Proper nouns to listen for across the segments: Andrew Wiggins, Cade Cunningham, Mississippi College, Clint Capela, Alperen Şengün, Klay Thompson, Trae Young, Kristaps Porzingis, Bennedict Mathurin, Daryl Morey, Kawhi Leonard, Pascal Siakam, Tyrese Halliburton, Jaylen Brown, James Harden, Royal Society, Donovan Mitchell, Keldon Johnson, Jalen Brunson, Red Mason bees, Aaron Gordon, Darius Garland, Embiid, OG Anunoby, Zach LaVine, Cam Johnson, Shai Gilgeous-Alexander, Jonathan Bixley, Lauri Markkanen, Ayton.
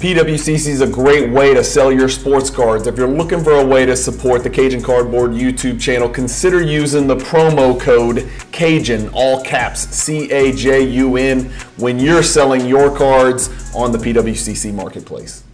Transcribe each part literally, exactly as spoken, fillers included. P W C C is a great way to sell your sports cards. If you're looking for a way to support the Cajun Cardboard YouTube channel, consider using the promo code CAJUN, all caps, C A J U N, when you're selling your cards on the P W C C marketplace.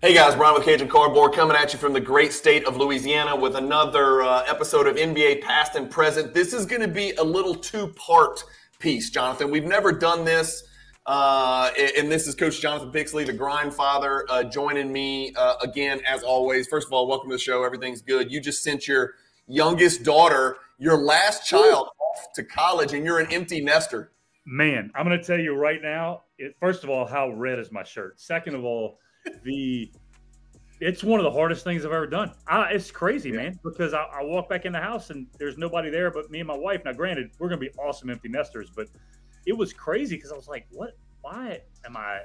Hey guys, Brian with Cajun Cardboard coming at you from the great state of Louisiana with another uh, episode of N B A Past and Present. This is going to be a little two-part piece, Jonathan. We've never done this, uh, and this is Coach Jonathan Bixley, the grind father, uh, joining me uh, again as always. First of all, welcome to the show. Everything's good. You just sent your youngest daughter, your last child, ooh, off to college, and you're an empty nester. Man, I'm going to tell you right now, it, first of all, how red is my shirt? Second of all, The it's one of the hardest things I've ever done. I, it's crazy, yeah. man, because I, I walk back in the house and there's nobody there but me and my wife. Now, granted, we're going to be awesome empty nesters, but it was crazy because I was like, what? Why am I,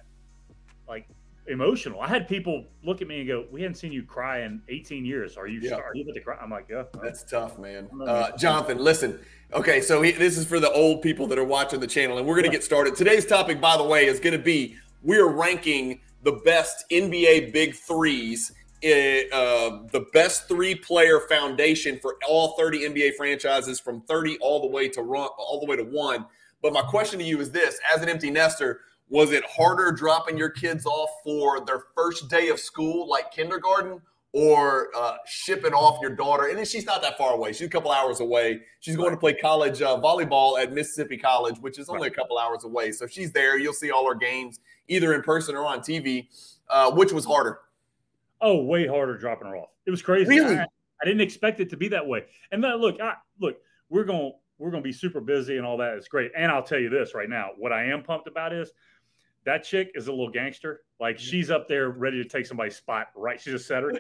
like, emotional? I had people look at me and go, we hadn't seen you cry in eighteen years. Are you, yeah. are you about to cry? I'm like, yeah. That's tough, man. Uh, Jonathan, listen. Okay, so he, this is for the old people that are watching the channel, and we're going to yeah. get started. Today's topic, by the way, is going to be we're ranking – the best N B A big threes, uh, the best three-player foundation for all thirty N B A franchises, from thirty all the way to run, all the way to one. But my question to you is this: as an empty nester, was it harder dropping your kids off for their first day of school, like kindergarten, or uh, shipping off your daughter? And then she's not that far away; she's a couple hours away. She's going to play college uh, volleyball at Mississippi College, which is only a couple hours away. So she's there. You'll see all her games, either in person or on T V. Uh, which was harder? Oh, way harder dropping her off. It was crazy. Really? I, I didn't expect it to be that way. And then, look, I, look, we're going we're going to be super busy and all that. It's great. And I'll tell you this right now: what I am pumped about is that chick is a little gangster. Like, she's up there ready to take somebody's spot. Right? She's a setter.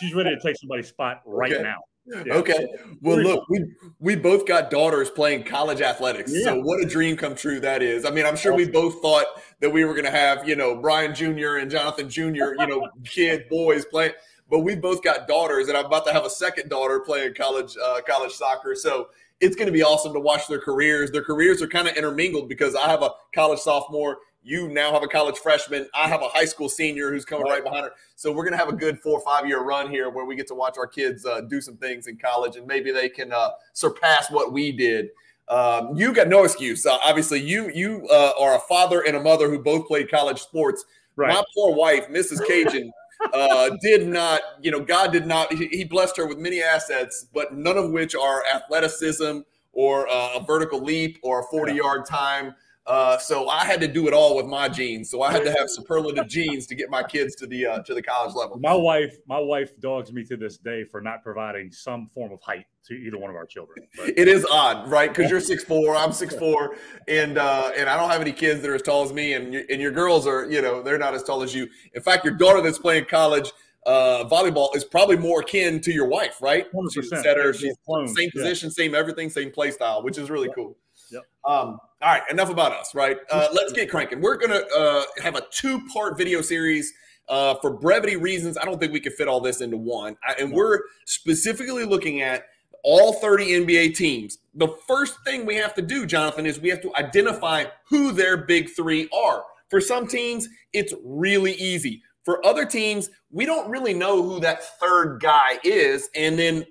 She's ready to take somebody's spot right okay. now. Yeah. Okay. Well, look, we we both got daughters playing college athletics. Yeah. So what a dream come true that is. I mean, I'm sure we both thought that we were going to have, you know, Brian Junior and Jonathan Junior, you know, kid boys playing. But we both got daughters, and I'm about to have a second daughter playing college uh, college soccer. So it's going to be awesome to watch their careers. Their careers are kind of intermingled because I have a college sophomore. You now have a college freshman. I have a high school senior who's coming right behind her. So we're going to have a good four or five-year run here where we get to watch our kids uh, do some things in college, and maybe they can uh, surpass what we did. Um, you got no excuse. Uh, obviously, you you uh, are a father and a mother who both played college sports. Right. My poor wife, Missus Cajun, uh, did not, you know, God did not. He blessed her with many assets, but none of which are athleticism or uh, a vertical leap or a forty-yard time. Uh, so I had to do it all with my genes. So I had to have superlative genes to get my kids to the uh, to the college level. My wife, my wife dogs me to this day for not providing some form of height to either one of our children. But it is odd, right? Because you're six foot four, I'm six foot four, and uh, and I don't have any kids that are as tall as me. And and your girls are, you know, they're not as tall as you. In fact, your daughter that's playing college uh, volleyball is probably more akin to your wife, right? one hundred percent. She's a setter, she's same position, yeah. same everything, same play style, which is really yeah. cool. Yep. Um, all right, enough about us, right? Uh, let's get cranking. We're going to uh, have a two-part video series. Uh, for brevity reasons, I don't think we can fit all this into one. I, and we're specifically looking at all thirty N B A teams. The first thing we have to do, Jonathan, is we have to identify who their big three are. For some teams, it's really easy. For other teams, we don't really know who that third guy is. And then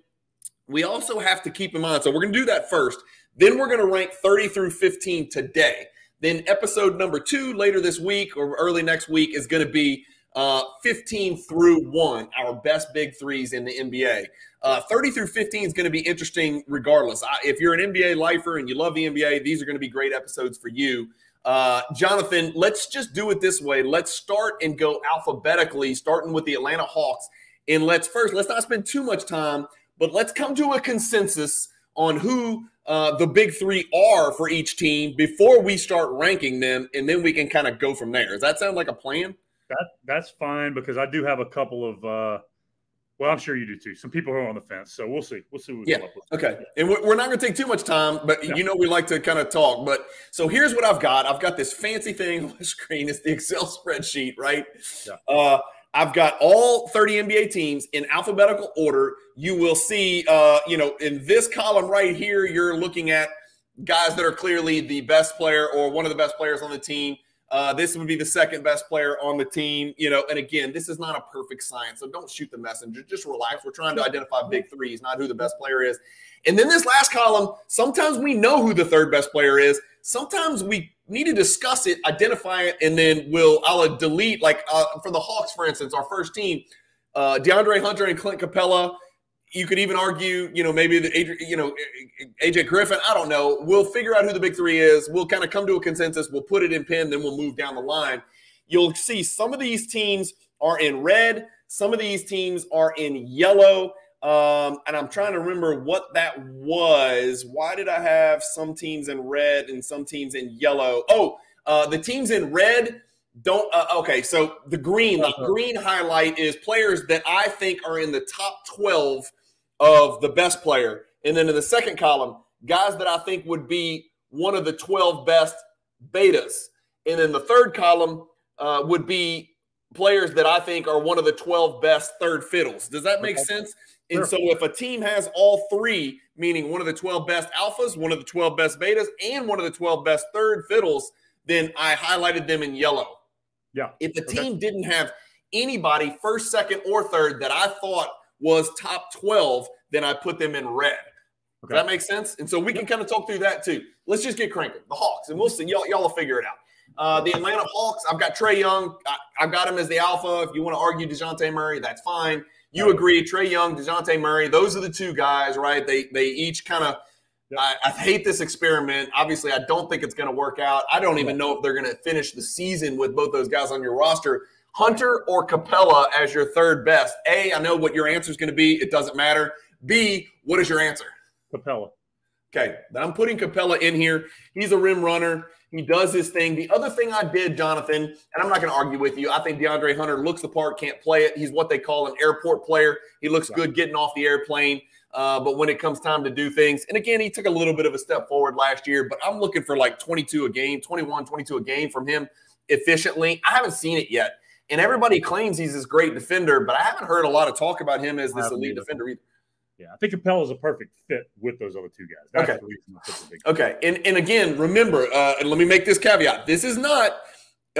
we also have to keep in mind, so we're going to do that first. Then we're going to rank thirty through fifteen today. Then episode number two later this week or early next week is going to be uh, fifteen through one, our best big threes in the N B A. Uh, thirty through fifteen is going to be interesting regardless. I, if you're an N B A lifer and you love the N B A, these are going to be great episodes for you. Uh, Jonathan, let's just do it this way. Let's start and go alphabetically, starting with the Atlanta Hawks. And let's first, let's not spend too much time, but let's come to a consensus on who uh, the big three are for each team before we start ranking them, and then we can kind of go from there. Does that sound like a plan? That That's fine, because I do have a couple of uh, – well, I'm sure you do too. Some people are on the fence, so we'll see. We'll see what we yeah. come up with. Okay, and we're not going to take too much time, but no. you know we like to kind of talk. But so here's what I've got. I've got this fancy thing on the screen. It's the Excel spreadsheet, right? Yeah. Uh, I've got all thirty N B A teams in alphabetical order. You will see, uh, you know, in this column right here, you're looking at guys that are clearly the best player or one of the best players on the team. Uh, this would be the second best player on the team, you know, and again, this is not a perfect science. So don't shoot the messenger. Just relax. We're trying to identify big threes, not who the best player is. And then this last column, sometimes we know who the third best player is. Sometimes we need to discuss it, identify it, and then we'll, I'll delete, like uh, for the Hawks, for instance, our first team, uh, DeAndre Hunter and Clint Capela. You could even argue, you know, maybe the, you know, A J Griffin. I don't know. We'll figure out who the big three is. We'll kind of come to a consensus. We'll put it in pen, then we'll move down the line. You'll see some of these teams are in red. Some of these teams are in yellow. Um, and I'm trying to remember what that was. Why did I have some teams in red and some teams in yellow? Oh, uh, the teams in red don't uh, – okay, so the green, the green highlight is players that I think are in the top twelve of the best player. And then in the second column, guys that I think would be one of the twelve best betas. And then the third column uh, would be players that I think are one of the twelve best third fiddles. Does that make okay. sense? And sure. so if a team has all three, meaning one of the twelve best alphas, one of the twelve best betas, and one of the twelve best third fiddles, then I highlighted them in yellow. Yeah. If the okay. team didn't have anybody first, second, or third that I thought was top twelve, then I put them in red. Okay. Does that make sense? And so we can kind of talk through that too. Let's just get cranking. The Hawks, and we'll see. Y'all will figure it out. Uh, the Atlanta Hawks, I've got Trae Young. I, I've got him as the alpha. If you want to argue DeJounte Murray, that's fine. You agree, Trae Young, DeJounte Murray, those are the two guys, right? They they each kind of yep. – I, I hate this experiment. Obviously, I don't think it's going to work out. I don't even know if they're going to finish the season with both those guys on your roster. Hunter or Capela as your third best? A, I know what your answer is going to be. It doesn't matter. B, what is your answer? Capela. Okay. I'm putting Capela in here. He's a rim runner. He does his thing. The other thing I did, Jonathan, and I'm not going to argue with you, I think DeAndre Hunter looks the part, can't play it. He's what they call an airport player. He looks right. good getting off the airplane, uh, but when it comes time to do things, and again, he took a little bit of a step forward last year, but I'm looking for like twenty-two a game, twenty-one, twenty-two a game from him efficiently. I haven't seen it yet. And everybody claims he's this great defender, but I haven't heard a lot of talk about him as this elite either. defender either. Yeah, I think Capela is a perfect fit with those other two guys. That's okay. the reason that's such a big okay. And, and again, remember, uh, and let me make this caveat. This is not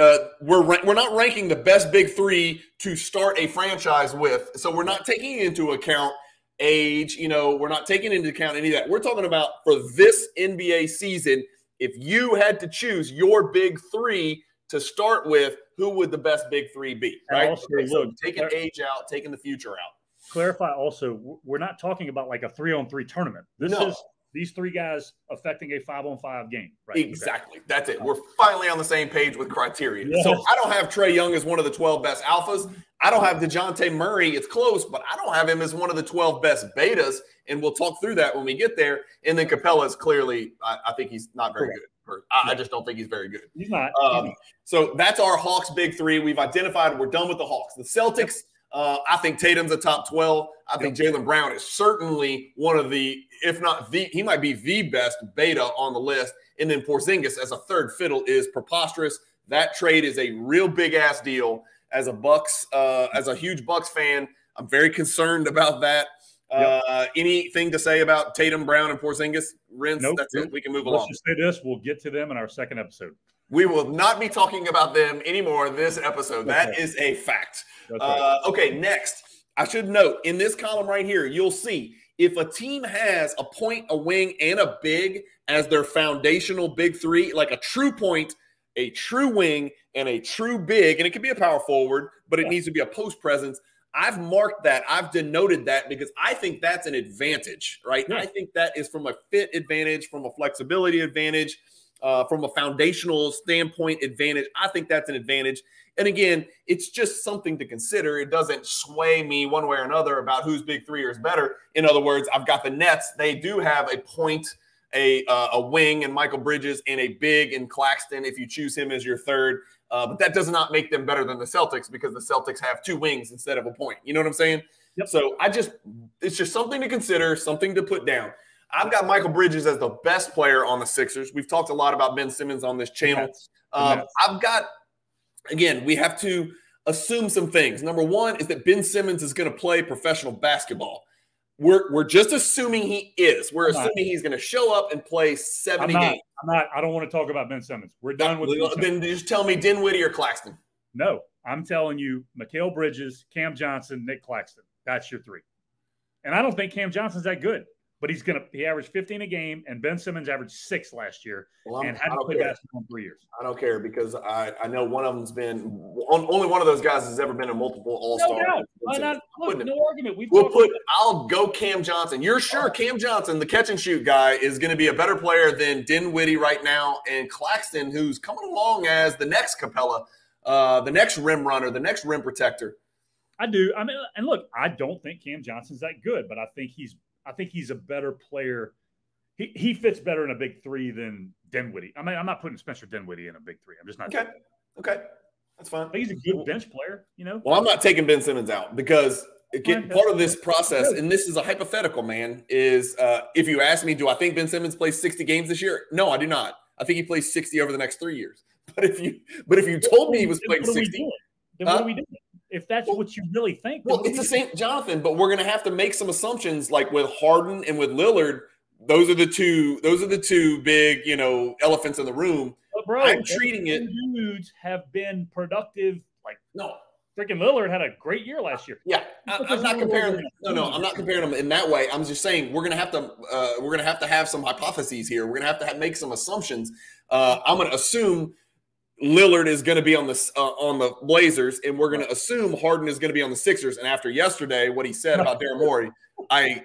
uh, we're – we're not ranking the best big three to start a franchise with. So we're not taking into account age. You know, we're not taking into account any of that. We're talking about for this N B A season, if you had to choose your big three to start with, who would the best big three be? Right? Also, okay, so look, taking age out, taking the future out. Clarify also, we're not talking about like a three-on-three tournament. This no. is these three guys affecting a five-on-five game. Right? Exactly. Okay. That's it. We're finally on the same page with criteria. Yes. So I don't have Trae Young as one of the twelve best alphas. I don't have DeJounte Murray. It's close, but I don't have him as one of the twelve best betas, and we'll talk through that when we get there. And then Capela is clearly I, – I think he's not very Correct. good. I just don't think he's very good. He's not. Um, so that's our Hawks big three. We've identified we're done with the Hawks. The Celtics, uh, I think Tatum's a top twelve. I think Jaylen Brown is certainly one of the, if not the, he might be the best beta on the list. And then Porzingis as a third fiddle is preposterous. That trade is a real big-ass deal. As a Bucks, uh, as a huge Bucks fan, I'm very concerned about that. Yep. Uh, anything to say about Tatum, Brown, and Porzingis? Rinse, nope. that's it. We can move Let's along. Let's just say this. We'll get to them in our second episode. We will not be talking about them anymore this episode. That okay. is a fact. Okay. Uh, okay, next. I should note, in this column right here, you'll see if a team has a point, a wing, and a big as their foundational big three, like a true point, a true wing, and a true big, and it can be a power forward, but it yeah. needs to be a post presence. I've marked that. I've denoted that because I think that's an advantage, right? Yeah. I think that is from a fit advantage, from a flexibility advantage, uh, from a foundational standpoint advantage. I think that's an advantage. And again, it's just something to consider. It doesn't sway me one way or another about whose big three is better. In other words, I've got the Nets. They do have a point, a, uh, a wing and Mikal Bridges and a big and Claxton if you choose him as your third. Uh, but that does not make them better than the Celtics because the Celtics have two wings instead of a point. You know what I'm saying? Yep. So I just – it's just something to consider, something to put down. I've got Mikal Bridges as the best player on the Sixers. We've talked a lot about Ben Simmons on this channel. Yes. Um, yes. I've got – again, we have to assume some things. Number one is that Ben Simmons is going to play professional basketball. We're we're just assuming he is. We're I'm assuming not. he's going to show up and play seventy games. I'm not. I don't want to talk about Ben Simmons. We're done with Ben Simmons. Then just tell me Dinwiddie or Claxton. No, I'm telling you, Mikal Bridges, Cam Johnson, Nick Claxton. That's your three. And I don't think Cam Johnson's that good, but he's going to – he averaged fifteen a game, and Ben Simmons averaged six last year well, and hadn't played basketball in three years. I don't care because I, I know one of them's been – only one of those guys has ever been a multiple all-star. No doubt. Why not? Look, no argument. We've we'll put – I'll go Cam Johnson. You're sure Cam Johnson, the catch-and-shoot guy, is going to be a better player than Dinwiddie right now and Claxton, who's coming along as the next Capela, uh, the next rim runner, the next rim protector. I do. I mean, and look, I don't think Cam Johnson's that good, but I think he's, I think he's a better player. He he fits better in a big three than Dinwiddie. I mean, I'm not putting Spencer Dinwiddie in a big three. I'm just not. Okay. Okay. That's fine. I think he's a good bench player, you know? Well, I'm not taking Ben Simmons out because again, part of this process, and this is a hypothetical, man, is uh, if you ask me, do I think Ben Simmons plays sixty games this year? No, I do not. I think he plays sixty over the next three years. But if you, but if you told me he was playing sixty, then what are we doing? If that's well, what you really think. Well, it's the same, Jonathan, but we're going to have to make some assumptions like with Harden and with Lillard. Those are the two, those are the two big, you know, elephants in the room. But bro, I'm treating it. Dudes have been productive. Like, no. Freaking Lillard had a great year last year. Yeah. I, I'm not comparing them. No, no, I'm not comparing them in that way. I'm just saying we're going to have to, uh, we're going to have to have some hypotheses here. We're going to have to have, make some assumptions. Uh, I'm going to assume Lillard is going to be on the uh, on the Blazers, and we're going to assume Harden is going to be on the Sixers. And after yesterday, what he said about Daryl Morey, I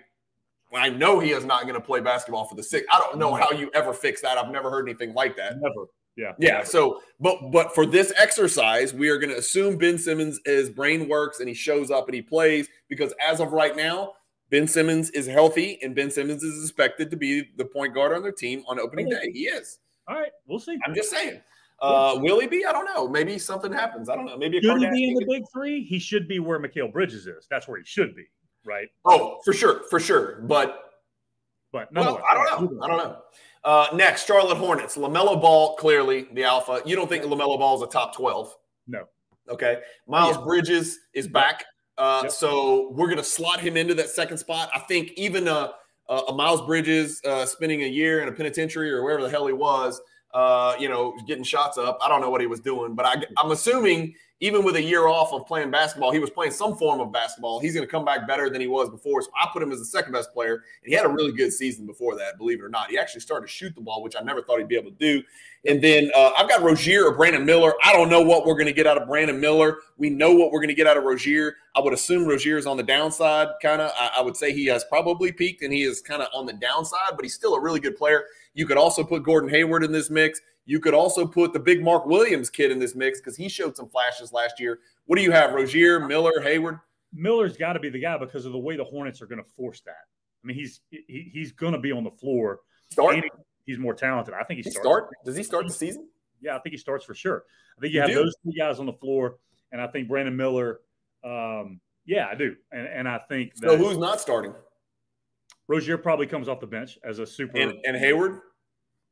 I know he is not going to play basketball for the Six. I don't know how you ever fix that. I've never heard anything like that. Never. Yeah. Yeah. Never. So, but but for this exercise, we are going to assume Ben Simmons his brain works and he shows up and he plays because as of right now, Ben Simmons is healthy and Ben Simmons is expected to be the point guard on their team on opening day. He is. All right, we'll see. I'm just saying. Uh, will he be? I don't know. Maybe something happens. I don't know. Maybe a should he be in the big three? He should be where Mikal Bridges is. That's where he should be, right? Oh, for sure, for sure. But but no, well, I don't know. I don't know. Uh, next, Charlotte Hornets. LaMelo Ball, clearly the alpha. You don't think LaMelo Ball is a top twelve? No. Okay. Miles yeah. Bridges is back, uh, yep. so we're gonna slot him into that second spot. I think even a, a Miles Bridges uh, spending a year in a penitentiary or wherever the hell he was. Uh, you know, getting shots up. I don't know what he was doing, but I, I'm assuming even with a year off of playing basketball, he was playing some form of basketball. He's going to come back better than he was before. So I put him as the second best player, and he had a really good season before that, believe it or not. He actually started to shoot the ball, which I never thought he'd be able to do. And then uh, I've got Rozier or Brandon Miller. I don't know what we're going to get out of Brandon Miller. We know what we're going to get out of Rozier. I would assume Rozier is on the downside kind of. I, I would say he has probably peaked, and he is kind of on the downside, but he's still a really good player. You could also put Gordon Hayward in this mix. You could also put the big Mark Williams kid in this mix because he showed some flashes last year. What do you have, Rozier, Miller, Hayward? Miller's got to be the guy because of the way the Hornets are going to force that. I mean, he's he, he's going to be on the floor. Start. He's more talented. I think he, he starts. Start? Does he start the season? Yeah, I think he starts for sure. I think you, you have do. those two guys on the floor, and I think Brandon Miller. Um, yeah, I do, and and I think that so. Who's not starting? Rozier probably comes off the bench as a super, and, and Hayward.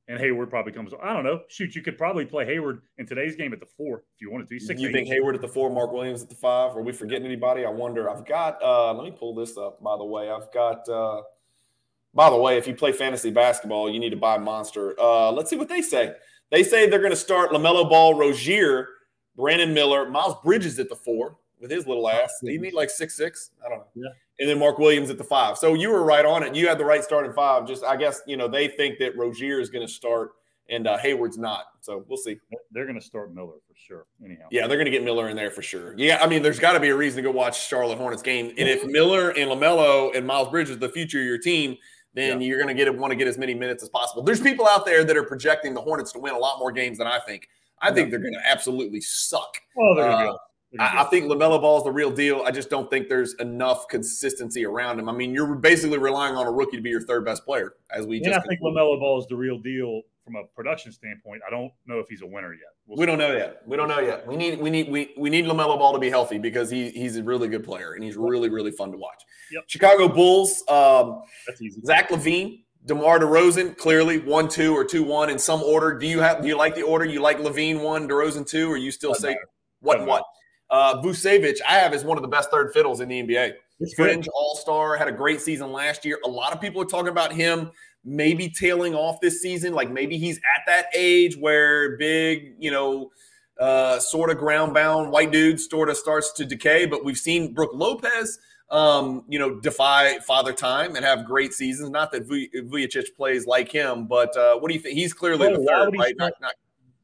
And Hayward probably comes – I don't know. Shoot, you could probably play Hayward in today's game at the four if you wanted to. Six, you eight. think Hayward at the four, Mark Williams at the five? Are we forgetting anybody? I wonder. I've got uh, – let me pull this up, by the way. I've got uh, – by the way, if you play fantasy basketball, you need to buy Monster. Uh, let's see what they say. They say they're going to start LaMelo Ball, Rozier, Brandon Miller, Miles Bridges at the four with his little ass. He need like six six. I don't know. Yeah. And then Mark Williams at the five. So you were right on it. You had the right starting five. Just I guess, you know, they think that Rozier is going to start and uh, Hayward's not. So we'll see. They're going to start Miller for sure. Anyhow. Yeah, they're going to get Miller in there for sure. Yeah, I mean, there's got to be a reason to go watch Charlotte Hornets game. And if Miller and LaMelo and Miles Bridges are the future of your team, then yeah. you're going to get want to get as many minutes as possible. There's people out there that are projecting the Hornets to win a lot more games than I think. I think yeah. they're going to absolutely suck. Well, they're going to uh, I think LaMelo Ball is the real deal. I just don't think there's enough consistency around him. I mean, you're basically relying on a rookie to be your third best player, as we. And just I think concluded. LaMelo Ball is the real deal from a production standpoint. I don't know if he's a winner yet. We'll we don't know yet. We don't know yet. We need we need we we need LaMelo Ball to be healthy because he he's a really good player and he's really really fun to watch. Yep. Chicago Bulls. Um, That's easy. Zach LaVine, DeMar DeRozan, clearly one two or two one in some order. Do you have do you like the order? You like LaVine one, DeRozan two, or you still Doesn't say matter. what Doesn't what? Matter. Uh, Vucevic, I have as one of the best third fiddles in the N B A. It's Fringe All-Star, had a great season last year. A lot of people are talking about him maybe tailing off this season. Like maybe he's at that age where big, you know, uh, sort of ground-bound white dude sort of starts to decay. But we've seen Brooke Lopez, um, you know, defy Father Time and have great seasons. Not that Vuj- Vujacic plays like him, but uh, what do you think? He's clearly no, the third, right? Start, not, not,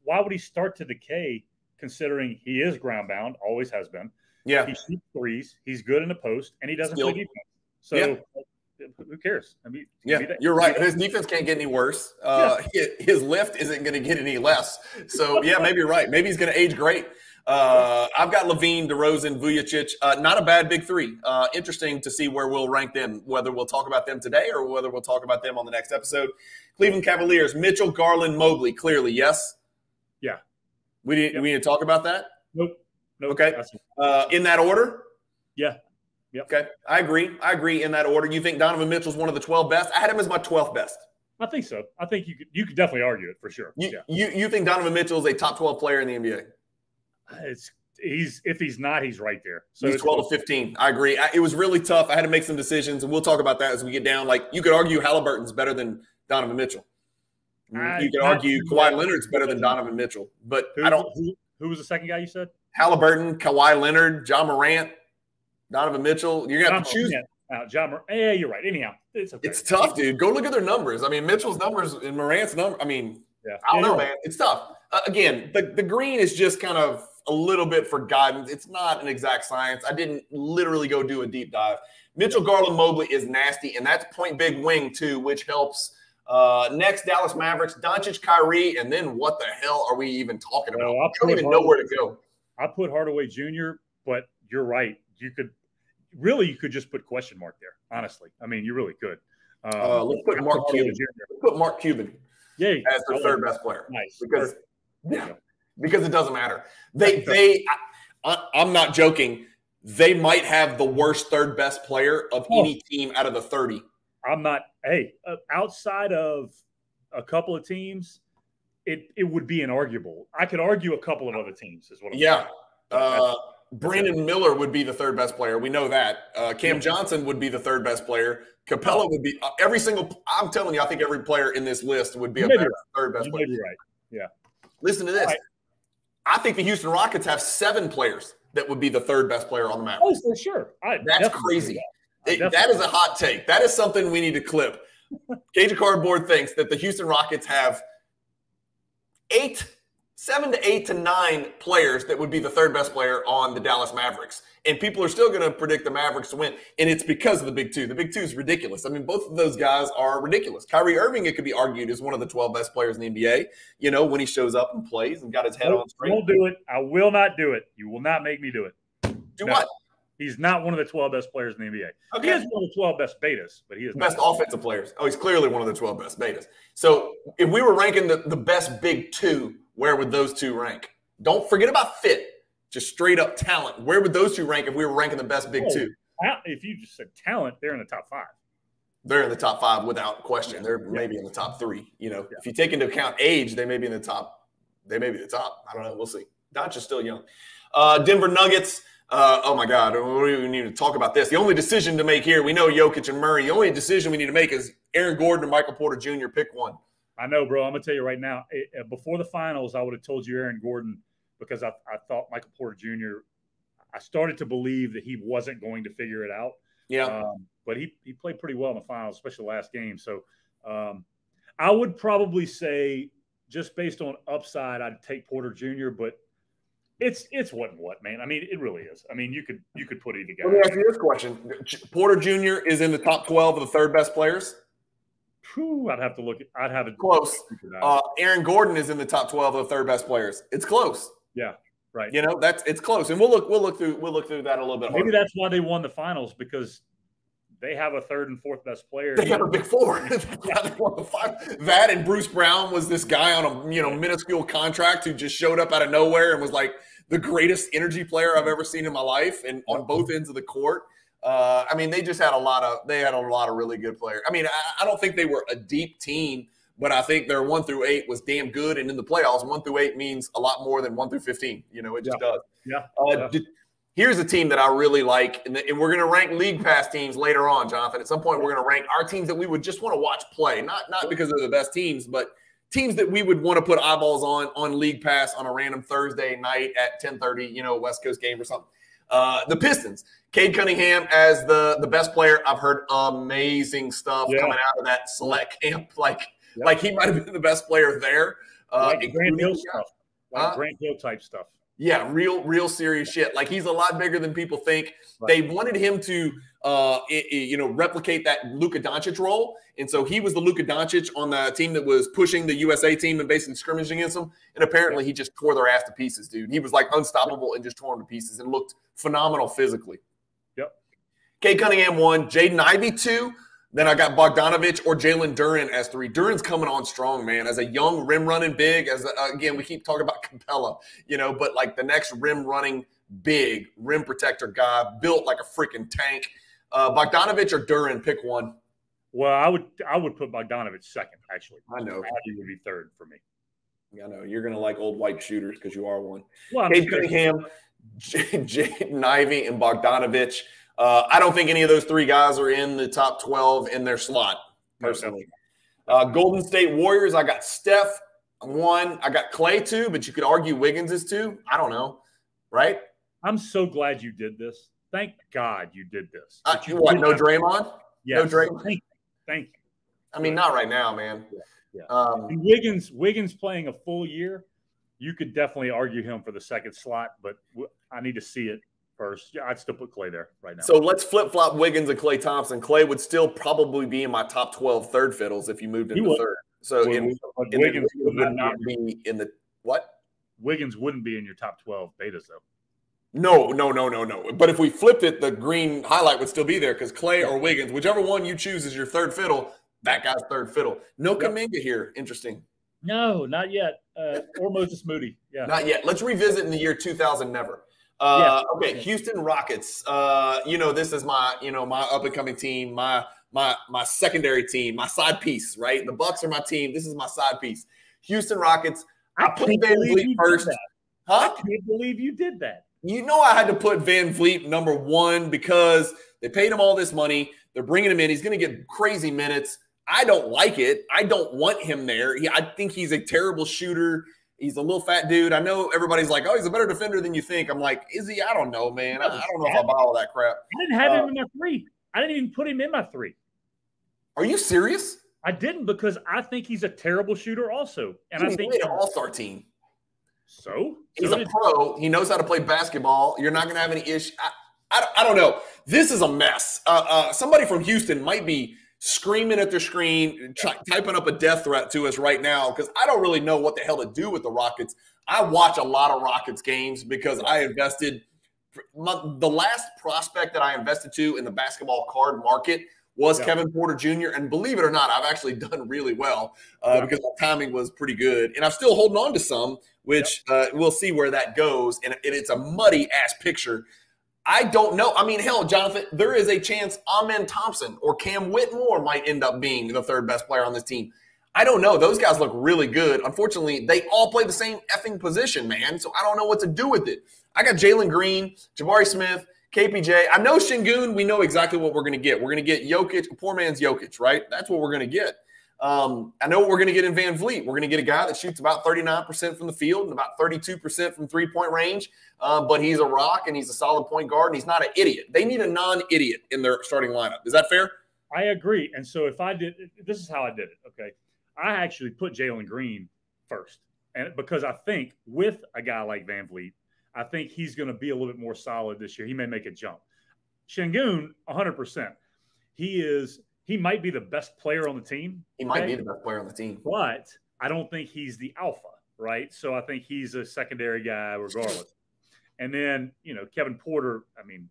why would he start to decay considering he is ground-bound, always has been? Yeah, he shoots threes. He's good in the post, and he doesn't Still. play defense. So yeah. who cares? I mean, yeah, you're right. His defense can't get any worse. Uh, yeah. His lift isn't going to get any less. So yeah, maybe you're right. Maybe he's going to age great. Uh, I've got Levine, DeRozan, Vujacic. Uh, not a bad big three. Uh, interesting to see where we'll rank them. Whether we'll talk about them today or whether we'll talk about them on the next episode. Cleveland Cavaliers: Mitchell, Garland, Mobley. Clearly, yes. Yeah. We didn't. Yep. We didn't talk about that. Nope. Nope. Okay. Uh, in that order? Yeah. Yep. Okay. I agree. I agree in that order. You think Donovan Mitchell's one of the twelve best? I had him as my twelfth best. I think so. I think you could, you could definitely argue it for sure. You, yeah. you you think Donovan Mitchell's a top twelve player in the N B A? It's he's if he's not, he's right there. So he's twelve to fifteen. I agree. I, it was really tough. I had to make some decisions, and we'll talk about that as we get down. Like you could argue Halliburton's better than Donovan Mitchell. I, you could argue Kawhi Leonard's better than Donovan Mitchell, but who, I don't. Who, who was the second guy you said? Halliburton, Kawhi Leonard, John Morant, Donovan Mitchell. You're going to have to choose. Uh, John Morant. Yeah, you're right. Anyhow, it's okay. It's tough, dude. Go look at their numbers. I mean, Mitchell's numbers and Morant's number. I mean, yeah. I don't yeah, know, man. Right. It's tough. Uh, again, the, the green is just kind of a little bit forgotten. It's not an exact science. I didn't literally go do a deep dive. Mitchell, Garland, Mobley is nasty, and that's point big wing too, which helps. Uh, next, Dallas Mavericks, Doncic, Kyrie, and then what the hell are we even talking about? Well, I don't even know where to go. I put Hardaway Junior, but you're right. You could really, you could just put question mark there. Honestly, I mean, you really could. Um, uh, let's put Mark Cuban. Let's put Mark Cuban. Yeah, as their third best player. Nice, because yeah, because it doesn't matter. They they I, I'm not joking. They might have the worst third best player of oh. any team out of the thirty. I'm not. Hey, outside of a couple of teams, it, it would be inarguable. I could argue a couple of other teams is what I'm yeah. saying. Yeah. Uh, Brandon Miller would be the third best player. We know that. Uh, Cam Johnson would be the third best player. Capela would be uh, every single – I'm telling you, I think every player in this list would be a better, third best player. You're right. Yeah. Listen to this. Right. I think the Houston Rockets have seven players that would be the third best player on the map. Oh, for sure. I That's crazy. It, that is a hot take. That is something we need to clip. Cage of Cardboard thinks that the Houston Rockets have eight, seven to eight to nine players that would be the third best player on the Dallas Mavericks. And people are still going to predict the Mavericks to win. And it's because of the Big Two. The Big Two is ridiculous. I mean, both of those guys are ridiculous. Kyrie Irving, it could be argued, is one of the twelve best players in the N B A, you know, when he shows up and plays and got his head nope, on straight. I won't do it. I will not do it. You will not make me do it. Do no. what? He's not one of the twelve best players in the N B A. Okay. He is one of the twelve best betas, but he is best not. offensive players. Oh, he's clearly one of the twelve best betas. So if we were ranking the, the best big two, where would those two rank? Don't forget about fit, just straight up talent. Where would those two rank if we were ranking the best big oh, two? If you just said talent, they're in the top five. They're in the top five without question. Yeah. They're yeah. maybe in the top three. You know, yeah. if you take into account age, they may be in the top. They may be the top. I don't know. We'll see. Doncic is still young. Uh, Denver Nuggets. Uh, oh, my God, we don't even need to talk about this. The only decision to make here, we know Jokic and Murray. The only decision we need to make is Aaron Gordon and Michael Porter Junior Pick one. I know, bro. I'm going to tell you right now, it, before the finals, I would have told you Aaron Gordon because I, I thought Michael Porter Junior, I started to believe that he wasn't going to figure it out. Yeah. Um, but he, he played pretty well in the finals, especially the last game. So um, I would probably say just based on upside, I'd take Porter Junior, but It's it's what and what, man. I mean, it really is. I mean, you could you could put either guy. Let me ask you this question: Porter Junior is in the top twelve of the third best players. Whew, I'd have to look. At, I'd have it close. Uh, Aaron Gordon is in the top twelve of the third best players. It's close. Yeah, right. You know, that's it's close, and we'll look we'll look through we'll look through that a little bit. Maybe harder. That's why they won the finals because they have a third and fourth best player. They have a big four. That and Bruce Brown was this guy on a you know minuscule contract who just showed up out of nowhere and was like the greatest energy player I've ever seen in my life, and on both ends of the court. Uh, I mean, they just had a lot of they had a lot of really good players. I mean, I, I don't think they were a deep team, But I think their one through eight was damn good. And in the playoffs, one through eight means a lot more than one through fifteen. You know, it just yeah. does. Yeah. Uh, yeah. Did, here's a team that I really like. And, the, and we're going to rank league pass teams later on, Jonathan. At some point, we're going to rank our teams that we would just want to watch play. Not, not because they're the best teams, but teams that we would want to put eyeballs on on league pass on a random Thursday night at ten thirty, you know, West Coast game or something. Uh, the Pistons, Cade Cunningham as the, the best player. I've heard amazing stuff yeah. coming out of that select camp. Like, Yep. Like, he might have been the best player there. Uh, like Grant Hill stuff. Like uh, Grant Hill type stuff. Yeah, real, real serious shit. Like, he's a lot bigger than people think. Right. They wanted him to, uh, it, it, you know, replicate that Luka Doncic role. And so he was the Luka Doncic on the team that was pushing the U S A team and basically scrimmaging against them. And apparently he just tore their ass to pieces, dude. He was, like, unstoppable and just tore them to pieces and looked phenomenal physically. Yep. Cade Cunningham, one. Jaden Ivey, two. Then I got Bogdanovic or Jalen Duren as three. Duren's coming on strong, man, as a young rim-running big. As a, again, we keep talking about Capela, you know, but like the next rim-running big, rim protector guy, built like a freaking tank. Uh, Bogdanovic or Duren, pick one. Well, I would I would put Bogdanovic second, actually. I know. He would be third for me. I know. You're going to like old white shooters because you are one. Well, Cade Cunningham, Jaden Ivey, and Bogdanovic. Uh, I don't think any of those three guys are in the top twelve in their slot, personally. Uh, Golden State Warriors, I got Steph, one. I got Clay, two, but you could argue Wiggins is two. I don't know, right? I'm so glad you did this. Thank God you did this. Uh, you what, no Draymond? Yes. No Draymond? Thank you. Thank you. I mean, not right now, man. Yeah. Yeah. Um, Wiggins, Wiggins playing a full year, you could definitely argue him for the second slot, but I need to see it. First. Yeah, I'd still put Clay there right now. So let's flip-flop Wiggins and Clay Thompson. Clay would still probably be in my top twelve third fiddles if you moved into third. So well, in, in Wiggins the, would not, not be in the – what? Wiggins wouldn't be in your top twelve betas, though. No, no, no, no, no. But if we flipped it, the green highlight would still be there because Clay yeah. or Wiggins, whichever one you choose is your third fiddle, that guy's third fiddle. No yeah. Kuminga here. Interesting. No, not yet. Uh, or Moses Moody. Yeah, not yet. Let's revisit in the year two thousand, never. Uh, yeah. Okay, Houston Rockets. Uh, you know, this is my, you know, my up and coming team, my my my secondary team, my side piece, right? The Bucks are my team. This is my side piece. Houston Rockets. I, I put VanVleet first. Huh? I can't believe you did that. You know, I had to put VanVleet number one because they paid him all this money. They're bringing him in. He's going to get crazy minutes. I don't like it. I don't want him there. He, I think he's a terrible shooter. He's a little fat dude. I know everybody's like, oh, he's a better defender than you think. I'm like, is he? I don't know, man. I, I don't know if I buy all that crap. I didn't have uh, him in my three. I didn't even put him in my three. Are you serious? I didn't because I think he's a terrible shooter also. And he's I think an all-star team. So? He's so a pro. He knows how to play basketball. You're not going to have any issue. I, I, I don't know. This is a mess. Uh, uh, somebody from Houston might be screaming at their screen, try, typing up a death threat to us right now because I don't really know what the hell to do with the Rockets. I watch a lot of Rockets games because I invested – the last prospect that I invested to in the basketball card market was yeah. Kevin Porter Junior And believe it or not, I've actually done really well uh, yeah. because my timing was pretty good. And I'm still holding on to some, which yeah. uh, we'll see where that goes. And it's a muddy-ass picture. I don't know. I mean, hell, Jonathan, there is a chance Amen Thompson or Cam Whitmore might end up being the third best player on this team. I don't know. Those guys look really good. Unfortunately, they all play the same effing position, man, so I don't know what to do with it. I got Jalen Green, Jabari Smith, K P J. I know Şengün. We know exactly what we're going to get. We're going to get Jokic, a poor man's Jokic, right? That's what we're going to get. Um, I know what we're going to get in VanVleet. We're going to get a guy that shoots about thirty-nine percent from the field and about thirty-two percent from three-point range, uh, but he's a rock and he's a solid point guard and he's not an idiot. They need a non-idiot in their starting lineup. Is that fair? I agree. And so if I did – this is how I did it, okay? I actually put Jalen Green first and because I think with a guy like VanVleet, I think he's going to be a little bit more solid this year. He may make a jump. Şengün, one hundred percent. He is – He might be the best player on the team. He might okay? be the best player on the team. But I don't think he's the alpha, right? So I think he's a secondary guy regardless. And then, you know, Kevin Porter, I mean,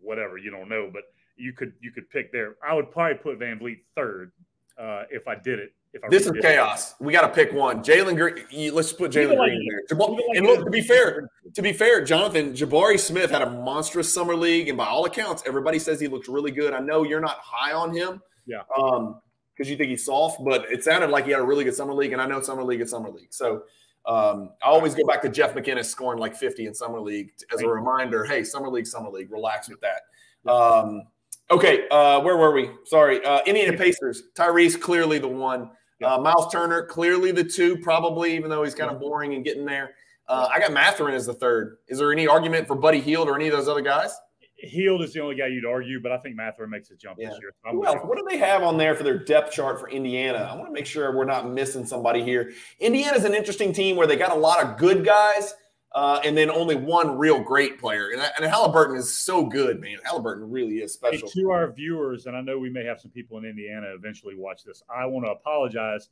whatever, you don't know, but you could you could pick there. I would probably put VanVleet third uh, if I did it. If I this really is chaos. It. We got to pick one. Jalen Green. Let's put Jalen like Green in there. Jab- like and look, to be fair, to be fair, Jonathan, Jabari Smith had a monstrous summer league, and by all accounts, everybody says he looks really good. I know you're not high on him. Yeah, because um, because you think he's soft, but it sounded like he had a really good summer league, and I know summer league is summer league. So um, I always go back to Jeff McInnes scoring like fifty in summer league as a reminder, hey, summer league, summer league, relax with that. Um, okay, uh, where were we? Sorry. Uh, Indiana Pacers, Tyrese clearly the one. Uh, Myles Turner clearly the two probably, even though he's kind of boring and getting there. Uh, I got Mathurin as the third. Is there any argument for Buddy Hield or any of those other guys? Hield is the only guy you'd argue, but I think Mathurin makes a jump yeah. this year. So well, what do they have on there for their depth chart for Indiana? I want to make sure we're not missing somebody here. Indiana's an interesting team where they got a lot of good guys uh, and then only one real great player. And, and Halliburton is so good, man. Halliburton really is special. Hey, to our viewers, and I know we may have some people in Indiana eventually watch this, I want to apologize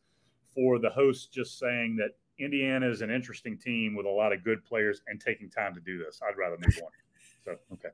for the host just saying that Indiana is an interesting team with a lot of good players and taking time to do this. I'd rather move on. So, okay.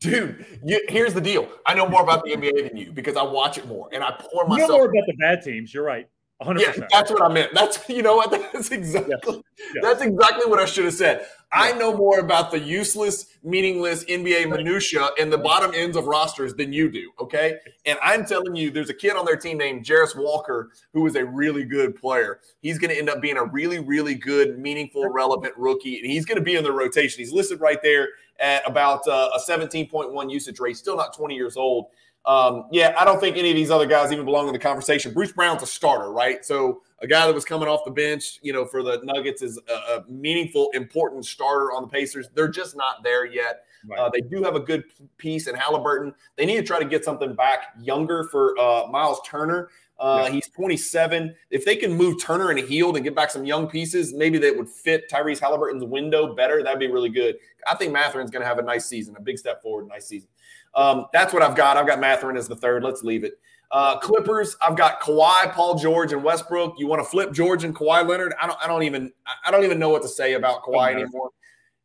Dude, you, here's the deal. I know more about the N B A than you because I watch it more and I pour myself. You know more about the bad teams. You're right. one hundred percent. Yeah, that's what I meant. That's, you know what? That's exactly, yes. Yes. That's exactly what I should have said. Yes. I know more about the useless, meaningless N B A minutia and the bottom ends of rosters than you do. Okay. And I'm telling you, there's a kid on their team named Jarris Walker, who is a really good player. He's going to end up being a really, really good, meaningful, relevant rookie. And he's going to be in the rotation. He's listed right there at about uh, a seventeen point one usage rate. Still not twenty years old. Um, yeah, I don't think any of these other guys even belong in the conversation. Bruce Brown's a starter, right? So a guy that was coming off the bench, you know, for the Nuggets is a, a meaningful, important starter on the Pacers. They're just not there yet. Right. Uh, they do have a good piece in Halliburton. They need to try to get something back younger for uh, Myles Turner. Uh, yeah. He's twenty-seven. If they can move Turner and Hield and get back some young pieces, maybe that would fit Tyrese Halliburton's window better. That'd be really good. I think Mathurin's going to have a nice season, a big step forward, nice season. Um, that's what I've got. I've got Mathurin as the third. Let's leave it. Uh, Clippers, I've got Kawhi, Paul George, and Westbrook. You want to flip George and Kawhi Leonard? I don't. I don't even. I don't even know what to say about Kawhi oh, anymore.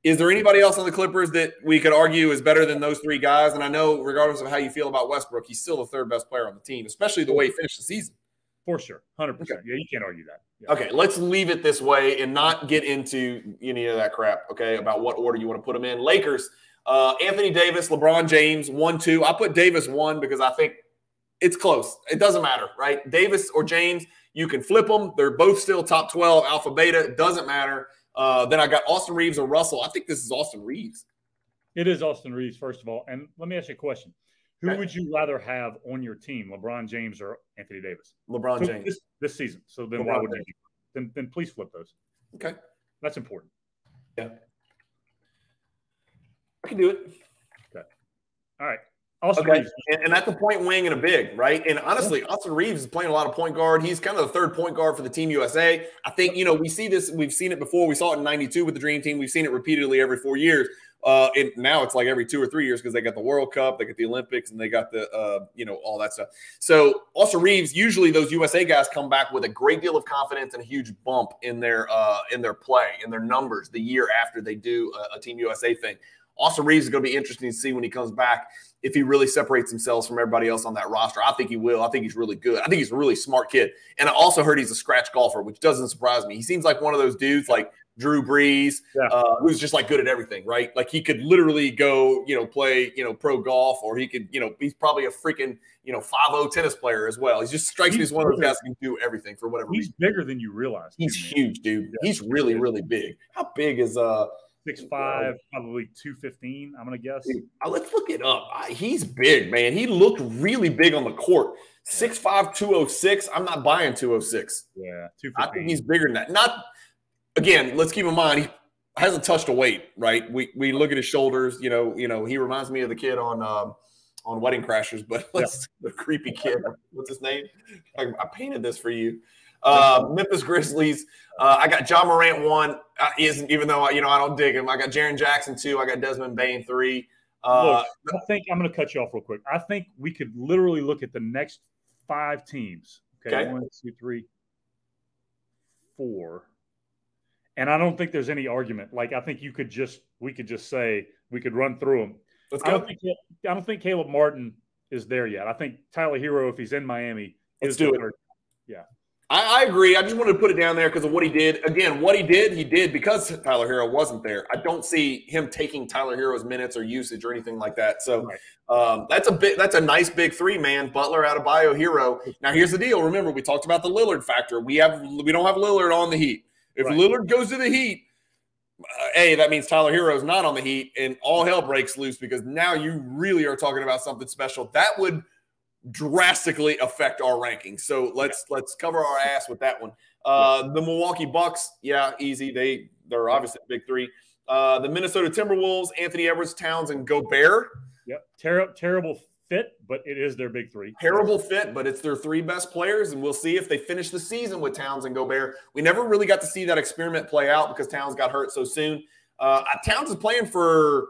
Is there anybody else on the Clippers that we could argue is better than those three guys? And I know, regardless of how you feel about Westbrook, he's still the third best player on the team, especially the way he finished the season. For sure, hundred okay. percent. Yeah, you can't argue that. Yeah. Okay, let's leave it this way and not get into any of that crap. Okay, about what order you want to put them in. Lakers. Uh, Anthony Davis, LeBron James, one, two. I put Davis one because I think it's close. It doesn't matter, right? Davis or James, you can flip them. They're both still top twelve, alpha, beta. It doesn't matter. Uh, then I got Austin Reeves or Russell. I think this is Austin Reeves. It is Austin Reeves, first of all. And let me ask you a question. Who okay. would you rather have on your team, LeBron James or Anthony Davis? LeBron so James. This, this season. So then LeBron why would they do? Then, then please flip those. Okay. That's important. Yeah. I can do it. Okay. All right. Austin okay. Reeves. And, and that's a point wing and a big, right? And honestly, Austin Reeves is playing a lot of point guard. He's kind of the third point guard for the Team U S A. I think, you know, we see this. We've seen it before. We saw it in ninety-two with the Dream Team. We've seen it repeatedly every four years. Uh, and now it's like every two or three years because they got the World Cup, they got the Olympics, and they got the, uh, you know, all that stuff. So Austin Reeves, usually those U S A guys come back with a great deal of confidence and a huge bump in their, uh, in their play, in their numbers the year after they do a, a Team U S A thing. Austin Reeves is going to be interesting to see when he comes back if he really separates himself from everybody else on that roster. I think he will. I think he's really good. I think he's a really smart kid. And I also heard he's a scratch golfer, which doesn't surprise me. He seems like one of those dudes like Drew Brees, yeah. uh, who's just like good at everything, right? Like he could literally go, you know, play, you know, pro golf, or he could, you know, he's probably a freaking, you know, five oh tennis player as well. He just strikes he's me as one of those guys who can do everything for whatever he's reason. He's bigger than you realize. He's too, huge, dude. Yeah. He's really, really big. How big is – uh? six five, probably two fifteen, I'm going to guess. Dude, let's look it up. He's big, man. He looked really big on the court. six five, two oh six. I'm not buying two oh six. Yeah, two fifteen. I think he's bigger than that. Not again, let's keep in mind, he hasn't touched a weight, right? We we look at his shoulders. You know, you know, he reminds me of the kid on um, on Wedding Crashers, but let's, yeah. the creepy kid. What's his name? I, I painted this for you. Uh, Memphis Grizzlies. Uh, I got John Morant one. I, isn't even though I, you know I don't dig him. I got Jaren Jackson two. I got Desmond Bane three. Uh, look, I think I'm going to cut you off real quick. I think we could literally look at the next five teams. Okay, okay. one, two, three, four. And I don't think there's any argument. Like I think you could just we could just say we could run through them. Let's go. I don't think, I don't think Caleb Martin is there yet. I think Tyler Hero, if he's in Miami, let's is do it. Yeah. I, I agree. I just wanted to put it down there because of what he did. Again, what he did, he did because Tyler Hero wasn't there. I don't see him taking Tyler Hero's minutes or usage or anything like that. So right. um, that's a bit. That's a nice big three, man. Butler, Adebayo, Hero. Now here's the deal. Remember, we talked about the Lillard factor. We have we don't have Lillard on the Heat. If right. Lillard goes to the Heat, uh, A, that means Tyler Hero's not on the Heat, and all hell breaks loose because now you really are talking about something special. That would drastically affect our rankings. So let's yeah. let's cover our ass with that one. Uh, yeah. The Milwaukee Bucks, yeah, easy. They, they're they obviously big three. Uh, the Minnesota Timberwolves, Anthony Edwards, Towns, and Gobert. Yep, Ter terrible fit, but it is their big three. Terrible fit, but it's their three best players, and we'll see if they finish the season with Towns and Gobert. We never really got to see that experiment play out because Towns got hurt so soon. Uh, Towns is playing for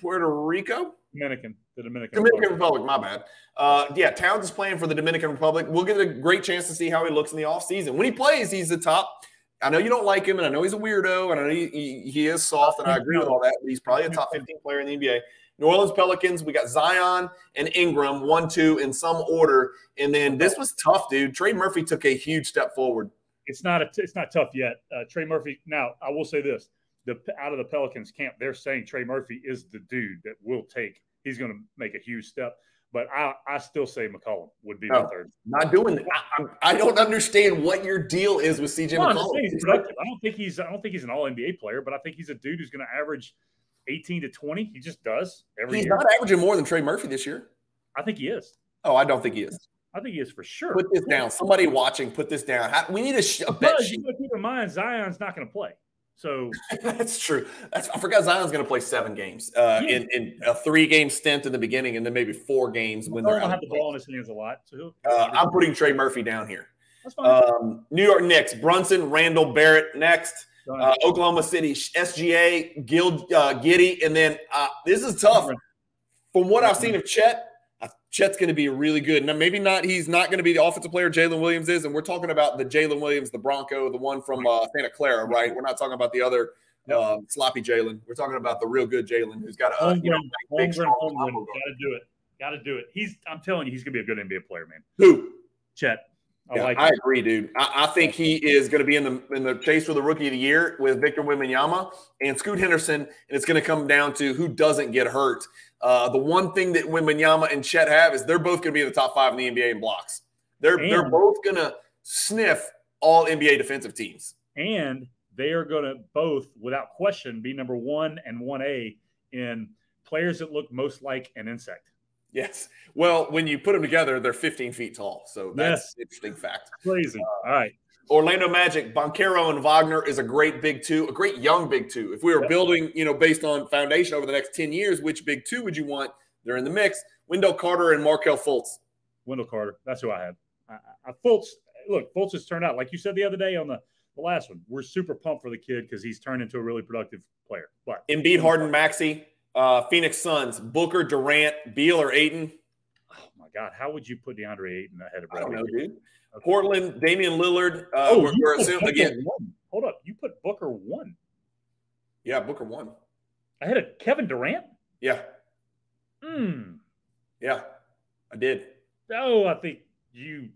Puerto Rico? Dominican. The Dominican, Dominican Republic. Republic, my bad. Uh, yeah, Towns is playing for the Dominican Republic. We'll get a great chance to see how he looks in the offseason. When he plays, he's the top. I know you don't like him, and I know he's a weirdo, and I know he, he, he is soft, and I agree with all that, but he's probably a top fifteen player in the N B A. New Orleans Pelicans, we got Zion and Ingram, one, two, in some order. And then this was tough, dude. Trey Murphy took a huge step forward. It's not a t it's not tough yet. Uh, Trey Murphy, now, I will say this. The, out of the Pelicans camp, they're saying Trey Murphy is the dude that will take. He's going to make a huge step. But I, I still say McCollum would be no, my third. Not doing that. I, I don't understand what your deal is with C J McCollum. No, he's productive. I don't think he's I don't think he's an all N B A player, but I think he's a dude who's going to average eighteen to twenty. He just does every he's year. He's not averaging more than Trey Murphy this year. I think he is. Oh, I don't think he is. I think he is for sure. Put this down. Somebody watching, put this down. We need a, a bet sheet. Keep in mind, Zion's not going to play. So that's true. That's, I forgot Zion's going to play seven games uh, yeah. in, in a three-game stint in the beginning, and then maybe four games when they're out. He'll have the ball in his hands a lot. So uh, I'm putting Trey Murphy down here. That's fine. Um, New York Knicks, Brunson, Randall, Barrett next. Uh, Oklahoma City, S G A, Gil, uh, Giddey, and then uh, this is tough. From what I've seen of Chet, Chet's going to be really good. Now, maybe not. He's not going to be the offensive player Jalen Williams is, and we're talking about the Jalen Williams, the Bronco, the one from uh, Santa Clara, right? We're not talking about the other uh, sloppy Jalen. We're talking about the real good Jalen, who's got a uh, you know, big, strong combo. Got to do it. Got to do it. He's. I'm telling you, he's going to be a good N B A player, man. Who? Chet. I, yeah, like I agree, dude. I, I think he is going to be in the in the chase for the Rookie of the Year with Victor Wembanyama and Scoot Henderson, and it's going to come down to who doesn't get hurt. Uh, the one thing that Wembanyama and Chet have is they're both going to be in the top five in the N B A in blocks. They're and, they're both going to sniff all N B A defensive teams, and they are going to both, without question, be number one and one A in players that look most like an insect. Yes. Well, when you put them together, they're fifteen feet tall. So that's yes. an interesting fact. Crazy. Uh, All right. Orlando Magic, Banchero and Wagner is a great big two, a great young big two. If we were yep. building, you know, based on foundation over the next ten years, which big two would you want? They're in the mix. Wendell Carter and Markelle Fultz. Wendell Carter. That's who I have. I, I, Fultz, look, Fultz has turned out, like you said the other day on the, the last one, we're super pumped for the kid because he's turned into a really productive player. But Embiid, Harden, Maxey. Uh, Phoenix Suns, Booker, Durant, Beal, or Ayton? Oh, my God. How would you put DeAndre Ayton ahead of Bradley? I don't know, dude. Okay. Portland, Damian Lillard. Uh, oh, we're, we're assuming, again. One. Hold up. You put Booker one. Yeah, Booker one. I had a Kevin Durant? Yeah. Hmm. Yeah, I did. Oh, I think you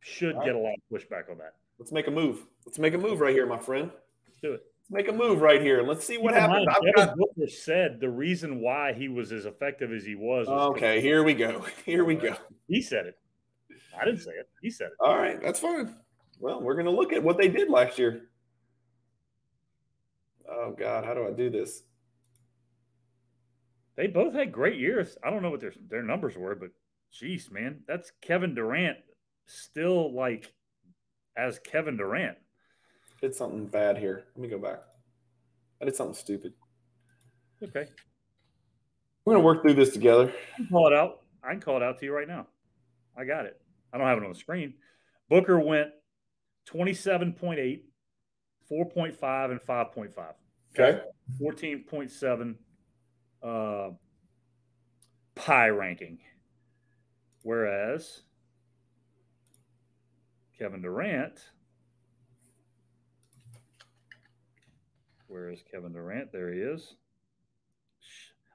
should right. get a lot of pushback on that. Let's make a move. Let's make a move right here, my friend. Let's do it. Make a move right here. Let's see what happens. I've got Booker said the reason why he was as effective as he was. was okay, here we go. Here we go. He said it. I didn't say it. He said it. All right, that's fine. Well, we're going to look at what they did last year. Oh, God, how do I do this? They both had great years. I don't know what their, their numbers were, but, geez, man, that's Kevin Durant still, like, as Kevin Durant. I did something bad here. Let me go back. I did something stupid. Okay. We're going to work through this together. I can call it out. I can call it out to you right now. I got it. I don't have it on the screen. Booker went twenty-seven point eight, four point five, and five point five. Okay. fourteen point seven uh, pie ranking. Whereas Kevin Durant... Where is Kevin Durant? There he is.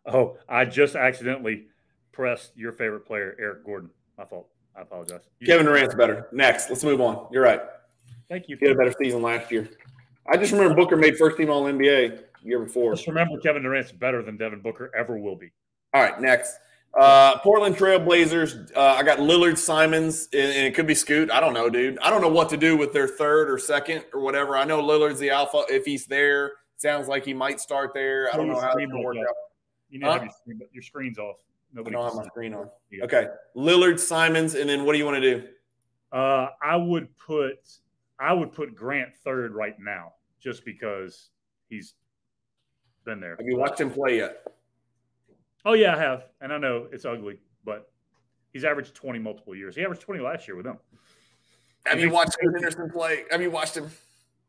Oh, I just accidentally pressed your favorite player, Eric Gordon. My fault. I apologize. You Kevin Durant's better. Next, let's move on. You're right. Thank you. He had a better season last year. I just remember Booker made first team All N B A the year before. Just remember Kevin Durant's better than Devin Booker ever will be. All right, next. Uh, Portland Trail Blazers. Uh, I got Lillard, Simons, and, and it could be Scoot. I don't know, dude. I don't know what to do with their third or second or whatever. I know Lillard's the alpha. If he's there, sounds like he might start there. I don't know how it's going to work out. You know, huh? your, screen, your screen's off. Nobody I don't have my screen on. Yeah. Okay, Lillard, Simons, and then what do you want to do? Uh, I would put I would put Grant third right now just because he's been there. Have you watched him play yet? Oh, yeah, I have. And I know it's ugly, but he's averaged twenty multiple years. He averaged twenty last year with them. Have you watched Henderson play? Have you watched him?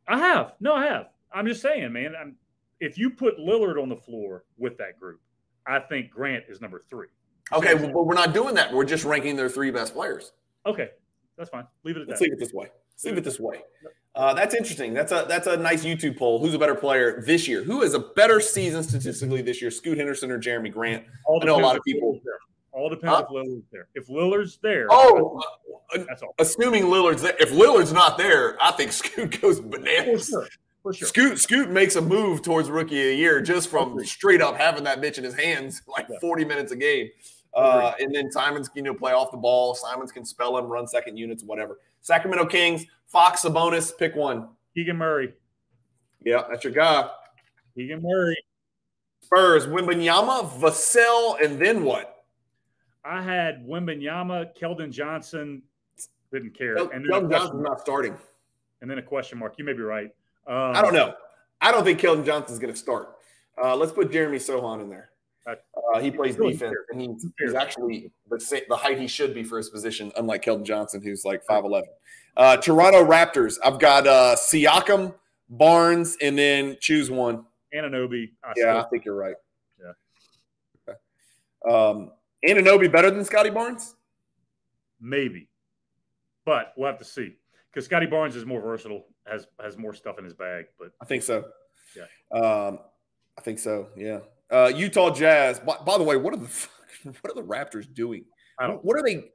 I have. No, I have. I'm just saying, man, I'm, if you put Lillard on the floor with that group, I think Grant is number three. Okay, but well, we're not doing that. We're just ranking their three best players. Okay, that's fine. Leave it at Let's that. Let's leave it this way. Let's leave it this way. Uh, that's interesting. That's a that's a nice YouTube poll. Who's a better player this year? Who has a better season statistically this year? Scoot Henderson or Jeremy Grant? All I know a lot of people. All depends huh? if Lillard's there. If Lillard's there, oh, that's all. Assuming Lillard's there. If Lillard's not there, I think Scoot goes bananas. For sure. For sure. Scoot Scoot makes a move towards rookie of the year just from straight up having that bitch in his hands like yeah. forty minutes a game. Uh, and then Simons can you know, play off the ball. Simons can spell him, run second units, whatever. Sacramento Kings, Fox, Sabonis, pick one. Keegan Murray. Yeah, that's your guy. Keegan Murray. Spurs, Wembanyama, Vassell, and then what? I had Wembanyama, Keldon Johnson, didn't care. Kel- and Keldon Johnson's not starting. And then a question mark. You may be right. Um, I don't know. I don't think Keldon Johnson's going to start. Uh, let's put Jeremy Sohan in there. Uh, he plays really defense, fair. and he, he's actually the, same, the height he should be for his position, unlike Keldon Johnson, who's like five eleven. Uh, Toronto Raptors, I've got uh, Siakam, Barnes, and then choose one. Anunoby. I yeah, I think you're right. Yeah. Okay. Um, Anunoby better than Scottie Barnes? Maybe, but we'll have to see. Because Scottie Barnes is more versatile, has has more stuff in his bag. But I think so. Yeah, um, I think so. Yeah. Uh, Utah Jazz. By, by the way, what are the what are the Raptors doing? I don't, what are they